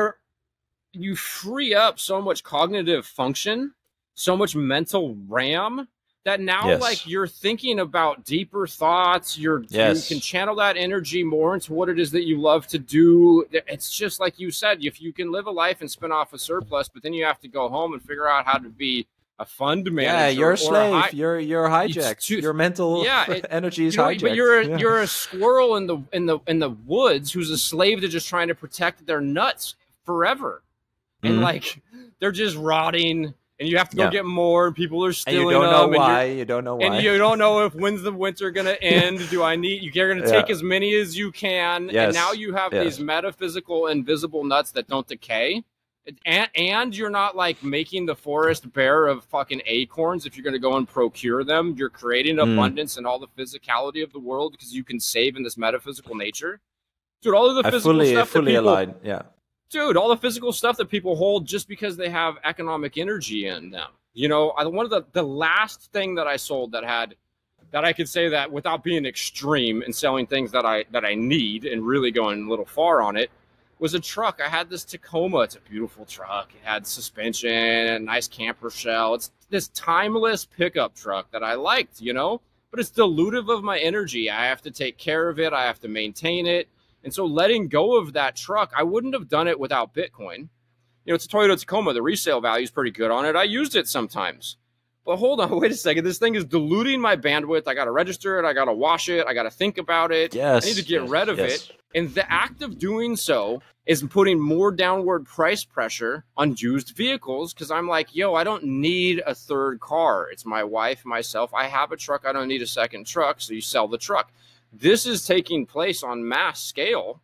free up so much cognitive function, so much mental RAM, that now like you're thinking about deeper thoughts. You can channel that energy more into what it is that you love to do. It's just like you said, if you can live a life and spin off a surplus, but then you have to go home and figure out how to be a fund manager. Yeah, you're a slave. You're hijacked. Your mental energy is hijacked. But you're a squirrel in the woods who's a slave to just trying to protect their nuts forever, and like they're just rotting. And you have to go get more. And people are stealing them. You don't know why. And you don't know if when's the winter gonna end. You're gonna take as many as you can. Yes. And now you have these metaphysical, invisible nuts that don't decay. And you're not like making the forest bare of fucking acorns if you're going to go and procure them. You're creating abundance and all the physicality of the world because you can save in this metaphysical nature. Dude, all of the physical stuff that people... aligned. Yeah. Dude, all the physical stuff that people hold just because they have economic energy in them. One of the last thing that I sold that I could say that without being extreme and selling things that I need and really going a little far on it, was a truck. I had this Tacoma. It's a beautiful truck. It had suspension, a nice camper shell. It's this timeless pickup truck that I liked, but it's dilutive of my energy. I have to take care of it. I have to maintain it. And so letting go of that truck, I wouldn't have done it without Bitcoin. It's a Toyota Tacoma. The resale value is pretty good on it. I used it sometimes. But hold on, wait a second. This thing is diluting my bandwidth. I got to register it. I got to wash it. I got to think about it. Yes, I need to get rid of it. And the act of doing so is putting more downward price pressure on used vehicles, because I'm like, yo, I don't need a third car. It's my wife, myself. I have a truck. I don't need a second truck. So you sell the truck. This is taking place on mass scale,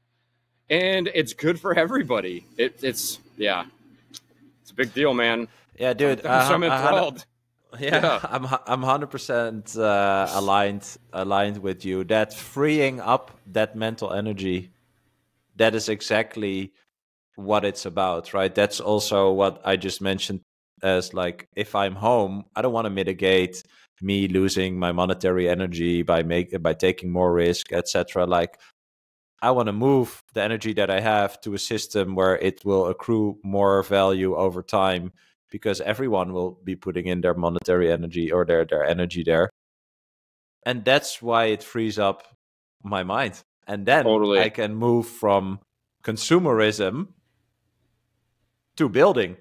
and it's good for everybody. It's a big deal, man. Yeah, dude. I'm enthralled. I'm 100% aligned with you. That freeing up that mental energy, that is exactly what it's about, right? That's also what I just mentioned as like, if I'm home, I don't want to mitigate me losing my monetary energy by taking more risk, etc. Like, I want to move the energy that I have to a system where it will accrue more value over time, because everyone will be putting in their monetary energy or their energy there. And that's why it frees up my mind. And then totally. I can move from consumerism to building.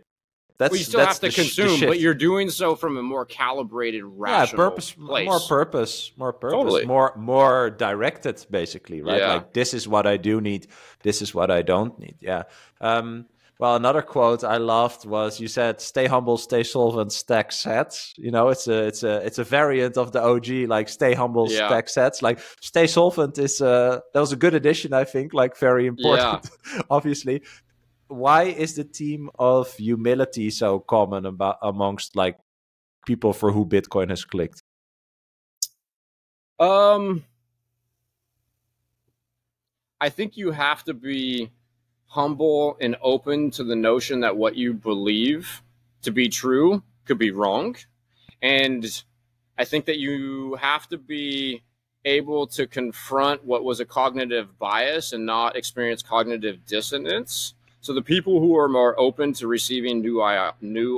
That's, well, you still have to consume, but you're doing so from a more calibrated, rational place. More purpose, totally. more directed, basically, right? Yeah. Like, this is what I do need, this is what I don't need. Yeah. Well, another quote I loved was, you said, "Stay humble, stay solvent, stack sats." You know, it's a variant of the OG, like, "Stay humble, yeah. stack sats." Like, "Stay solvent" is that was a good addition, I think. Like, very important, yeah. obviously. Why is the theme of humility so common amongst like people for who Bitcoin has clicked? I think you have to be humble and open to the notion that what you believe to be true could be wrong. And I think that you have to be able to confront what was a cognitive bias and not experience cognitive dissonance. So the people who are more open to receiving new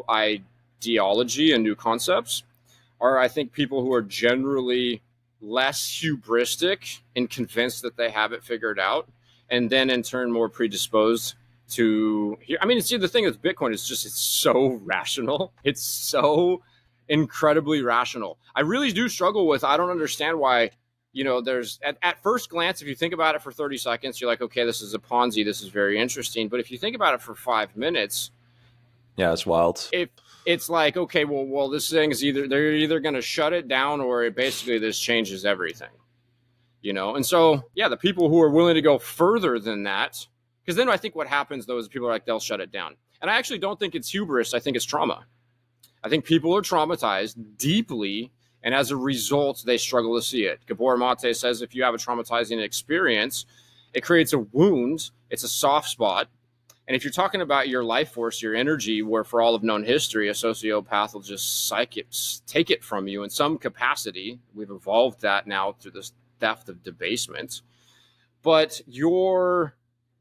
ideology and new concepts are, I think, people who are generally less hubristic and convinced that they have it figured out, and then in turn more predisposed to. I mean, see, the thing with Bitcoin is just, it's so rational. It's so incredibly rational. I really do struggle with, I don't understand why. You know, there's at first glance, if you think about it for 30 seconds, you're like, okay, this is a Ponzi. This is very interesting. But if you think about it for 5 minutes. Yeah, it's wild. It's like, okay, well, this thing is they're either going to shut it down, or it basically this changes everything, you know? And so, yeah, the people who are willing to go further than that, because then I think what happens, though, is people are like, they'll shut it down. And I actually don't think it's hubris. I think it's trauma. I think people are traumatized deeply, and as a result, they struggle to see it. Gabor Mate says, if you have a traumatizing experience, it creates a wound. It's a soft spot. And if you're talking about your life force, your energy, where for all of known history, a sociopath will just take it from you in some capacity. We've evolved that now through this theft of debasement. But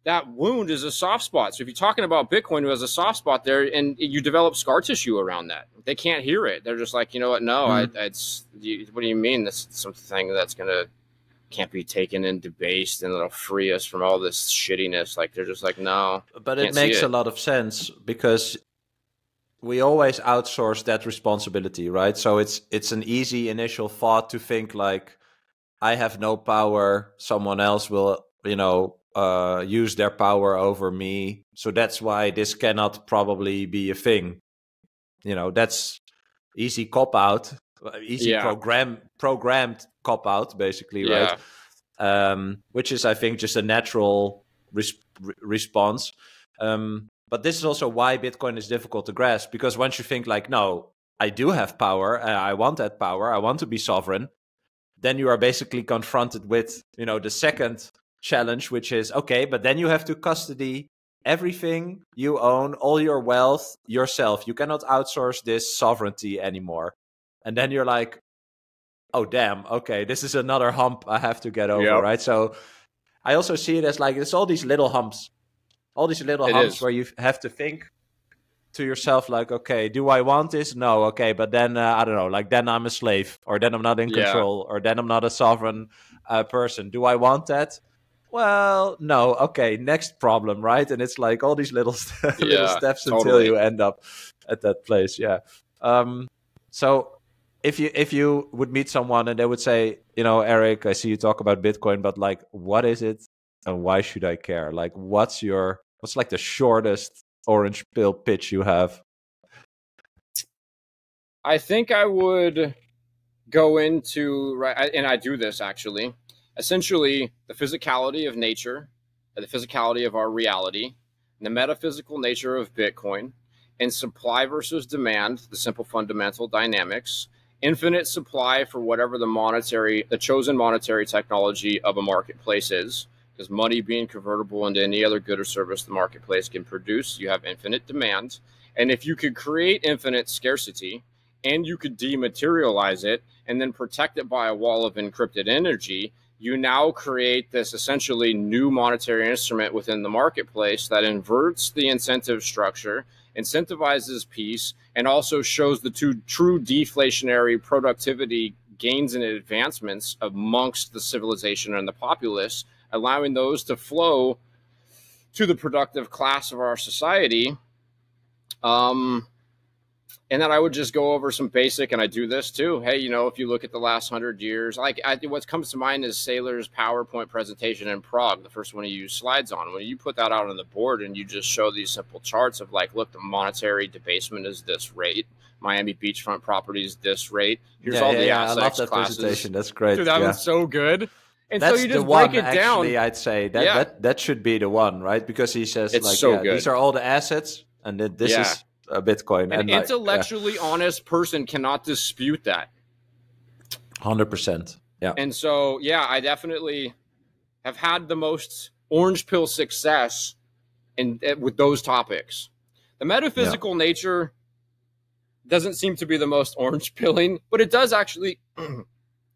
that wound is a soft spot. So if you're talking about Bitcoin, who has a soft spot there, and you develop scar tissue around that, they can't hear it. They're just like, you know what? No, what do you mean? This is something that's can't be taken and debased, and it'll free us from all this shittiness. Like, they're just like, no. But it makes a lot of sense, because we always outsource that responsibility, right? So it's an easy initial thought to think like, I have no power. Someone else will, you know, use their power over me. So that's why this cannot probably be a thing. You know, that's easy cop out, easy programmed cop out, basically, right? Which is, I think, just a natural response. But this is also why Bitcoin is difficult to grasp, because once you think like, no, I do have power, I want that power, I want to be sovereign, then you are basically confronted with, you know, the second challenge, which is, okay, but then you have to custody everything you own, all your wealth, yourself. You cannot outsource this sovereignty anymore. And then you're like, oh damn, okay, this is another hump I have to get over, right? So I also see it as like, it's all these little humps, where you have to think to yourself like, okay, do I want this? No, okay, but then I don't know, like, then I'm a slave, or then I'm not in control, or then I'm not a sovereign person. Do I want that? Well, no. Okay, next problem, right? And it's like all these little, little steps until you end up at that place. Yeah. So if you would meet someone and they would say, you know, Eric, I see you talk about Bitcoin, but like, what is it and why should I care? Like, what's like the shortest orange pill pitch you have? I think I would go into, right, and I do this actually, essentially, the physicality of nature, the physicality of our reality, and the metaphysical nature of Bitcoin, and supply versus demand, the simple fundamental dynamics, infinite supply for whatever the chosen monetary technology of a marketplace is, because money being convertible into any other good or service the marketplace can produce, you have infinite demand. And if you could create infinite scarcity and you could dematerialize it and then protect it by a wall of encrypted energy, you now create this essentially new monetary instrument within the marketplace that inverts the incentive structure, incentivizes peace, and also shows the true deflationary productivity gains and advancements amongst the civilization and the populace, allowing those to flow to the productive class of our society. And then I would just go over some basic, and I do this too. Hey, you know, if you look at the last 100 years, like what comes to mind is Saylor's PowerPoint presentation in Prague, the first one he used slides on. When you put that out on the board and you just show these simple charts of like, look, the monetary debasement is this rate. Miami beachfront properties, this rate. Here's all the assets. I love that presentation. That's great. Dude, that was so good. And that's so you just break it down. Actually, I'd say that, that should be the one, right? Because he says it's like, these are all the assets, and then this is Bitcoin. An intellectually honest person cannot dispute that. 100%. Yeah. And so, yeah, I definitely have had the most orange pill success in with those topics. The metaphysical nature doesn't seem to be the most orange pilling, but it does actually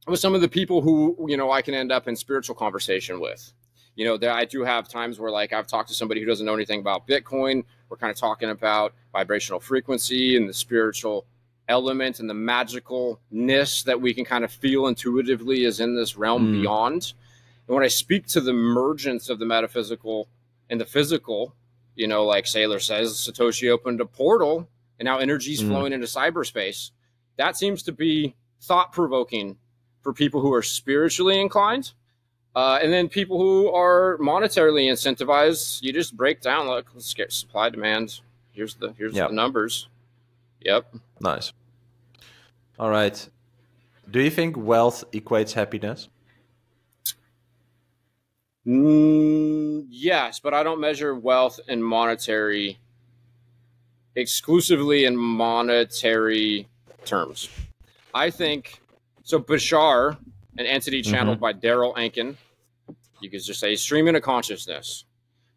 with some of the people who, you know, I can end up in spiritual conversation with. You know, I do have times where like I've talked to somebody who doesn't know anything about Bitcoin. We're kind of talking about vibrational frequency and the spiritual element and the magicalness that we can kind of feel intuitively is in this realm beyond. And when I speak to the emergence of the metaphysical and the physical, you know, like Saylor says, Satoshi opened a portal and now energy is flowing into cyberspace. That seems to be thought-provoking for people who are spiritually inclined. And then people who are monetarily incentivized, you just break down, look, let's get supply, demand. Here's the the numbers. Yep. Nice. All right. Do you think wealth equates happiness? Yes, but I don't measure wealth in monetary, exclusively in monetary terms. I think, so Bashar, an entity channeled by Daryl Ankin. You could just say streaming of consciousness.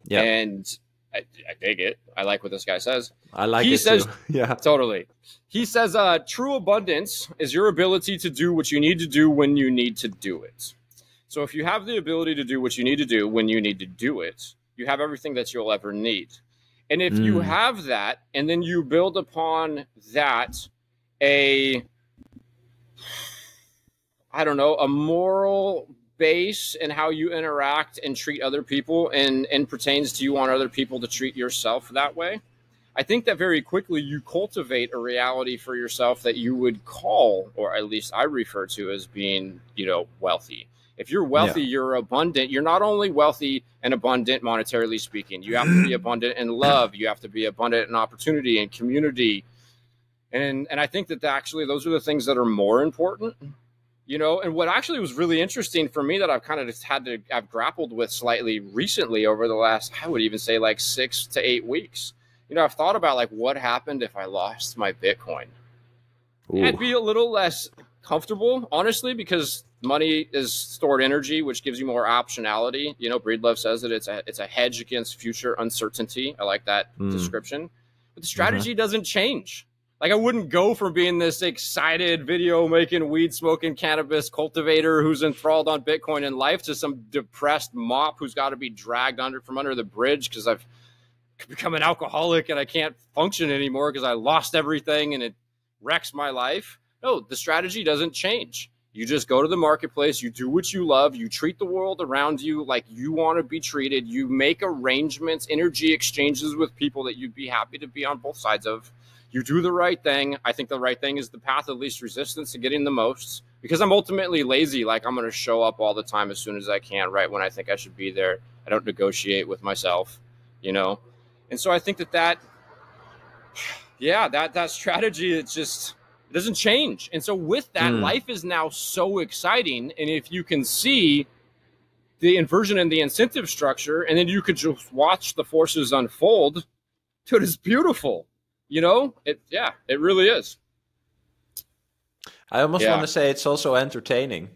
Yeah. And I dig it. I like what this guy says. I like it too. Yeah, totally. He says, true abundance is your ability to do what you need to do when you need to do it. So if you have the ability to do what you need to do when you need to do it, you have everything that you'll ever need. And if you have that, and then you build upon that a moral base in how you interact and treat other people and pertains to you on other people to treat yourself that way. I think that very quickly you cultivate a reality for yourself that you would call, or at least I refer to as being, you know, wealthy. If you're wealthy, you're abundant. You're not only wealthy and abundant monetarily speaking, you have to be abundant in love. You have to be abundant in opportunity and community. And I think that actually those are the things that are more important. You know, and what actually was really interesting for me that I've kind of just I've grappled with slightly recently over the last, I would even say like 6 to 8 weeks. You know, I've thought about like what happened if I lost my Bitcoin. Ooh. I'd be a little less comfortable, honestly, because money is stored energy, which gives you more optionality. You know, Breedlove says that it's a hedge against future uncertainty. I like that description. But the strategy doesn't change. Like I wouldn't go from being this excited video making, weed smoking cannabis cultivator who's enthralled on Bitcoin and life to some depressed mop who's got to be dragged from under the bridge because I've become an alcoholic and I can't function anymore because I lost everything and it wrecks my life. No, the strategy doesn't change. You just go to the marketplace, you do what you love, you treat the world around you like you want to be treated, you make arrangements, energy exchanges with people that you'd be happy to be on both sides of. You do the right thing. I think the right thing is the path of least resistance to getting the most, because I'm ultimately lazy. Like I'm going to show up all the time as soon as I can, right when I think I should be there. I don't negotiate with myself, you know? And so I think that strategy, it doesn't change. And so with that, life is now so exciting. And if you can see the inversion in the incentive structure, and then you could just watch the forces unfold, dude, it's beautiful. You know, it really is. I almost want to say it's also entertaining.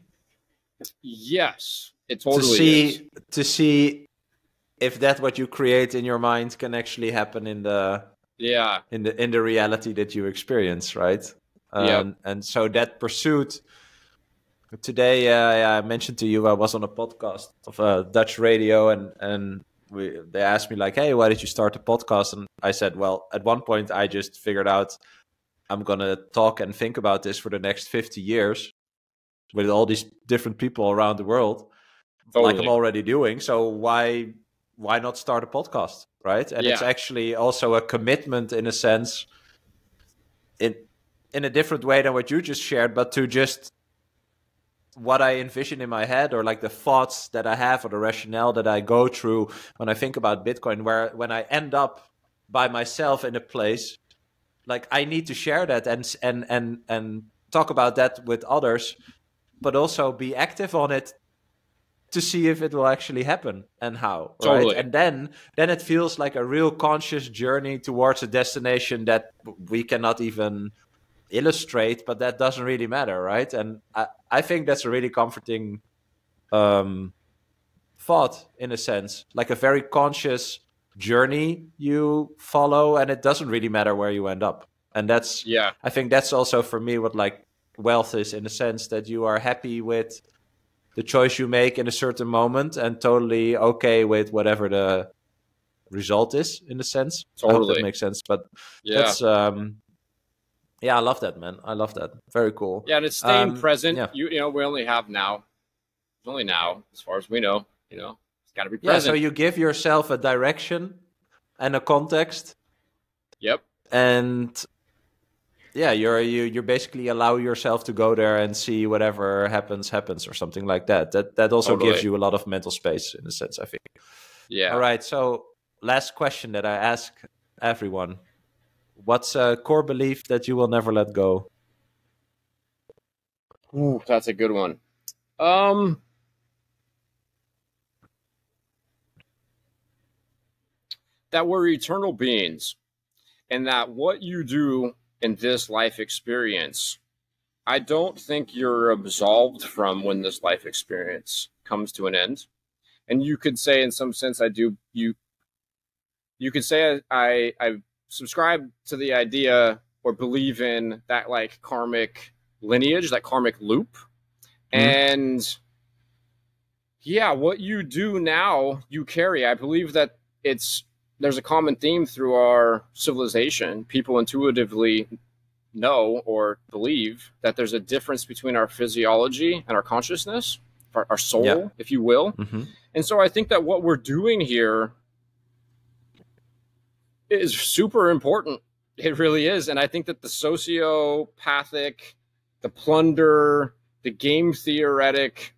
Yes, it totally is. To see if that what you create in your mind can actually happen in the yeah, in the reality that you experience, right? And so that pursuit. Today, I mentioned to you I was on a podcast of Dutch radio, and they asked me like, "Hey, why did you start a podcast?" And I said, "Well, at one point I just figured out I'm gonna talk and think about this for the next 50 years with all these different people around the world, totally. Like I'm already doing. So why not start a podcast, right?" And it's actually also a commitment in a sense, in a different way than what you just shared, but to just what I envision in my head, or like the thoughts that I have, or the rationale that I go through when I think about Bitcoin, where when I end up by myself in a place, like I need to share that and talk about that with others, but also be active on it to see if it will actually happen and how. Totally. Right? And then it feels like a real conscious journey towards a destination that we cannot even illustrate, but that doesn't really matter, right? And I think that's a really comforting thought, in a sense, like a very conscious journey you follow, and it doesn't really matter where you end up. And that's, I think that's also for me what like wealth is, in a sense that you are happy with the choice you make in a certain moment and totally okay with whatever the result is, in a sense. Totally. I hope that makes sense, but that's, yeah, I love that, man. I love that. Very cool. Yeah, and it's staying present. Yeah. You know, we only have now. It's only now, as far as we know. You know, it's got to be present. Yeah, so you give yourself a direction and a context. Yep. And yeah, you basically allow yourself to go there and see whatever happens, or something like that. That also gives you a lot of mental space, in a sense, I think. Yeah. All right. So last question that I ask everyone. What's a core belief that you will never let go? Ooh, that's a good one. That we're eternal beings, and that what you do in this life experience, I don't think you're absolved from when this life experience comes to an end. And you could say, in some sense, I do. You could say I subscribe to the idea or believe in that like karmic lineage, that karmic loop. And yeah, what you do now, you carry. I believe that there's a common theme through our civilization. People intuitively know or believe that there's a difference between our physiology and our consciousness, our soul, if you will. And so I think that what we're doing here is super important. It really is. And I think that the sociopathic, the plunder, the game theoretic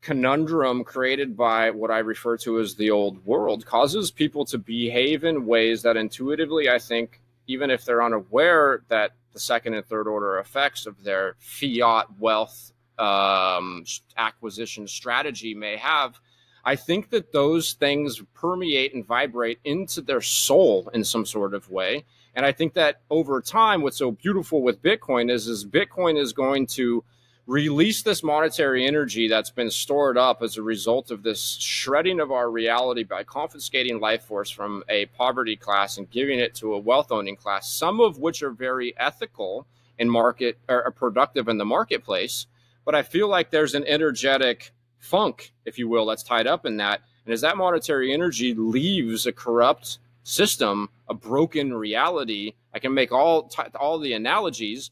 conundrum created by what I refer to as the old world causes people to behave in ways that intuitively, I think, even if they're unaware that the second and third order effects of their fiat wealth acquisition strategy may have, I think that those things permeate and vibrate into their soul in some sort of way. And I think that over time, what's so beautiful with Bitcoin is Bitcoin is going to release this monetary energy that's been stored up as a result of this shredding of our reality by confiscating life force from a poverty class and giving it to a wealth-owning class, some of which are very ethical and market or productive in the marketplace. But I feel like there's an energetic funk, if you will, that's tied up in that. And as that monetary energy leaves a corrupt system, a broken reality, I can make all the analogies,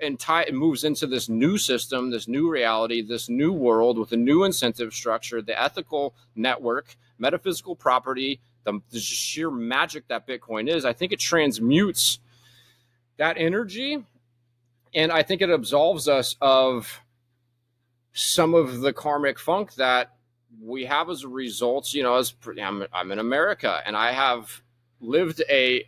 and it moves into this new system, this new reality, this new world with a new incentive structure, the ethical network, metaphysical property, the sheer magic that Bitcoin is. I think it transmutes that energy, and I think it absolves us of some of the karmic funk that we have as a result. You know, I'm in America, and I have lived a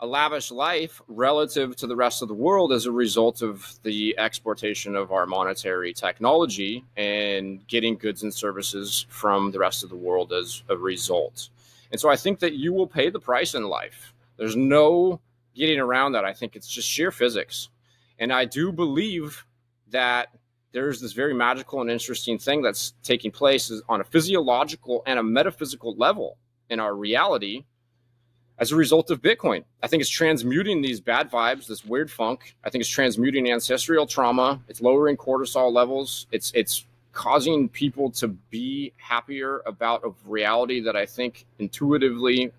lavish life relative to the rest of the world as a result of the exportation of our monetary technology and getting goods and services from the rest of the world as a result. And so I think that you will pay the price in life. There's no getting around that. I think it's just sheer physics. And I do believe that there's this very magical and interesting thing that's taking place on a physiological and a metaphysical level in our reality. as a result of Bitcoin. I think it's transmuting these bad vibes, this weird funk. I think it's transmuting ancestral trauma. It's lowering cortisol levels. It's causing people to be happier about a reality that I think intuitively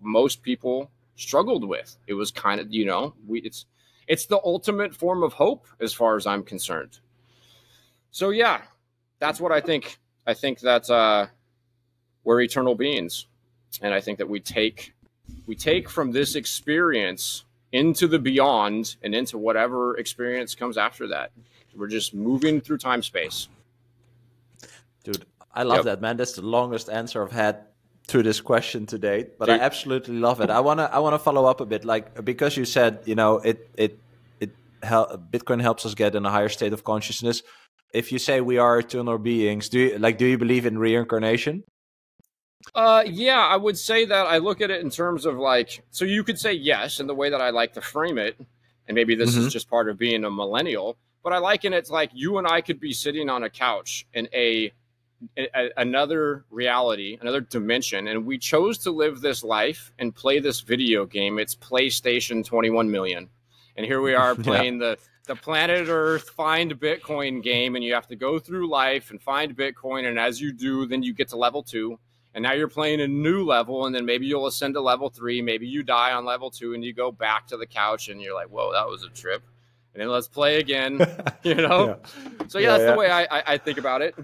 most people struggled with. It was kind of, you know, it's the ultimate form of hope as far as I'm concerned. So yeah, that's what I think. I think that we're eternal beings. And I think that we take from this experience into the beyond and into whatever experience comes after that. We're just moving through time space. Dude, I love that, man. That's the longest answer I've had to this question to date, but dude, I absolutely love it. I wanna follow up a bit, like, because you said, you know, Bitcoin helps us get in a higher state of consciousness. If you say we are eternal beings, do you believe in reincarnation? Yeah, I would say that I look at it in terms of, like, so you could say yes, in the way that I like to frame it, and maybe this is just part of being a millennial, but I liken it to, like, you and I could be sitting on a couch in another reality, another dimension, and we chose to live this life and play this video game. It's PlayStation 21 million. And here we are playing the planet Earth find Bitcoin game, and you have to go through life and find Bitcoin. And as you do, then you get to level 2. And now you're playing a new level, and then maybe you'll ascend to level 3. Maybe you die on level 2 and you go back to the couch and you're like, whoa, that was a trip. And then let's play again, you know? So yeah, that's the way I think about it.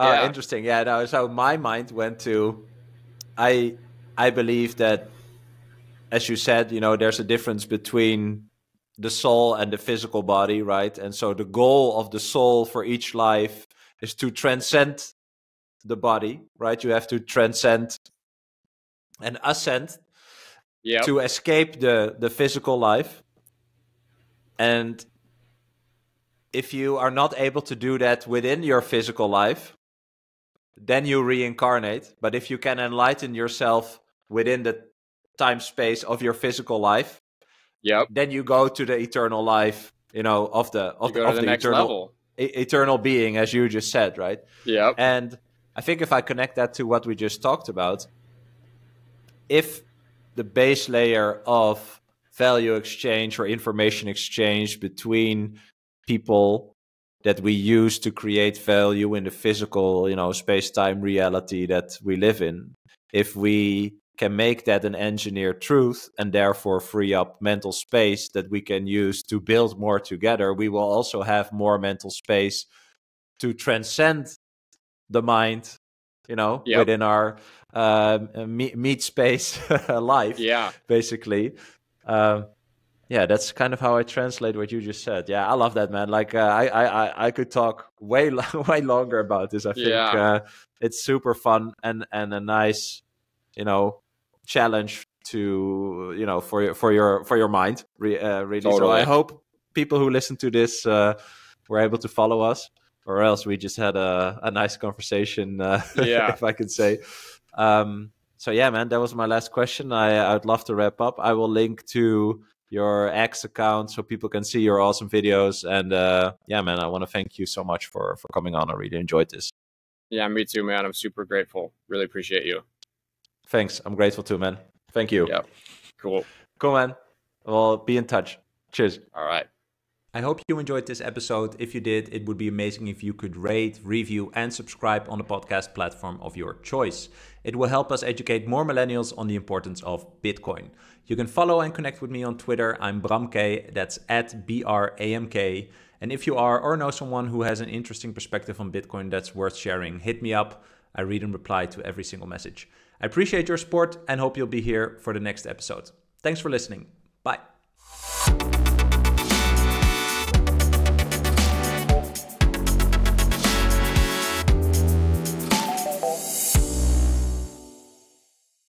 Interesting. Yeah. No, so my mind went to, I believe that, as you said, you know, there's a difference between the soul and the physical body, right? And so the goal of the soul for each life is to transcend the body, right? You have to transcend and ascend to escape the physical life. And if you are not able to do that within your physical life, then you reincarnate. But if you can enlighten yourself within the time space of your physical life, then you go to the eternal life, you know, of the eternal level. Eternal being, as you just said, right? Yeah. And I think if I connect that to what we just talked about, if the base layer of value exchange or information exchange between people that we use to create value in the physical, you know, space-time reality that we live in, if we can make that an engineered truth and therefore free up mental space that we can use to build more together, we will also have more mental space to transcend the mind, you know, within our meat space life, basically. Yeah, that's kind of how I translate what you just said. Yeah, I love that, man. Like, I could talk way longer about this. I think it's super fun and a nice, you know, challenge to, you know, for your mind. Really. Totally. So I hope people who listen to this were able to follow us, or else we just had a nice conversation, if I could say. So yeah, man, that was my last question. I'd love to wrap up. I will link to your X account so people can see your awesome videos. And yeah, man, I want to thank you so much for coming on. I really enjoyed this. Yeah, me too, man. I'm super grateful. Really appreciate you. Thanks. I'm grateful too, man. Thank you. Yeah. Cool. Cool, man. Well, be in touch. Cheers. All right. I hope you enjoyed this episode. If you did, it would be amazing if you could rate, review, and subscribe on the podcast platform of your choice. It will help us educate more millennials on the importance of Bitcoin. You can follow and connect with me on Twitter. I'm Bram K. That's at BRAMK. And if you are or know someone who has an interesting perspective on Bitcoin that's worth sharing, hit me up. I read and reply to every single message. I appreciate your support and hope you'll be here for the next episode. Thanks for listening. Bye.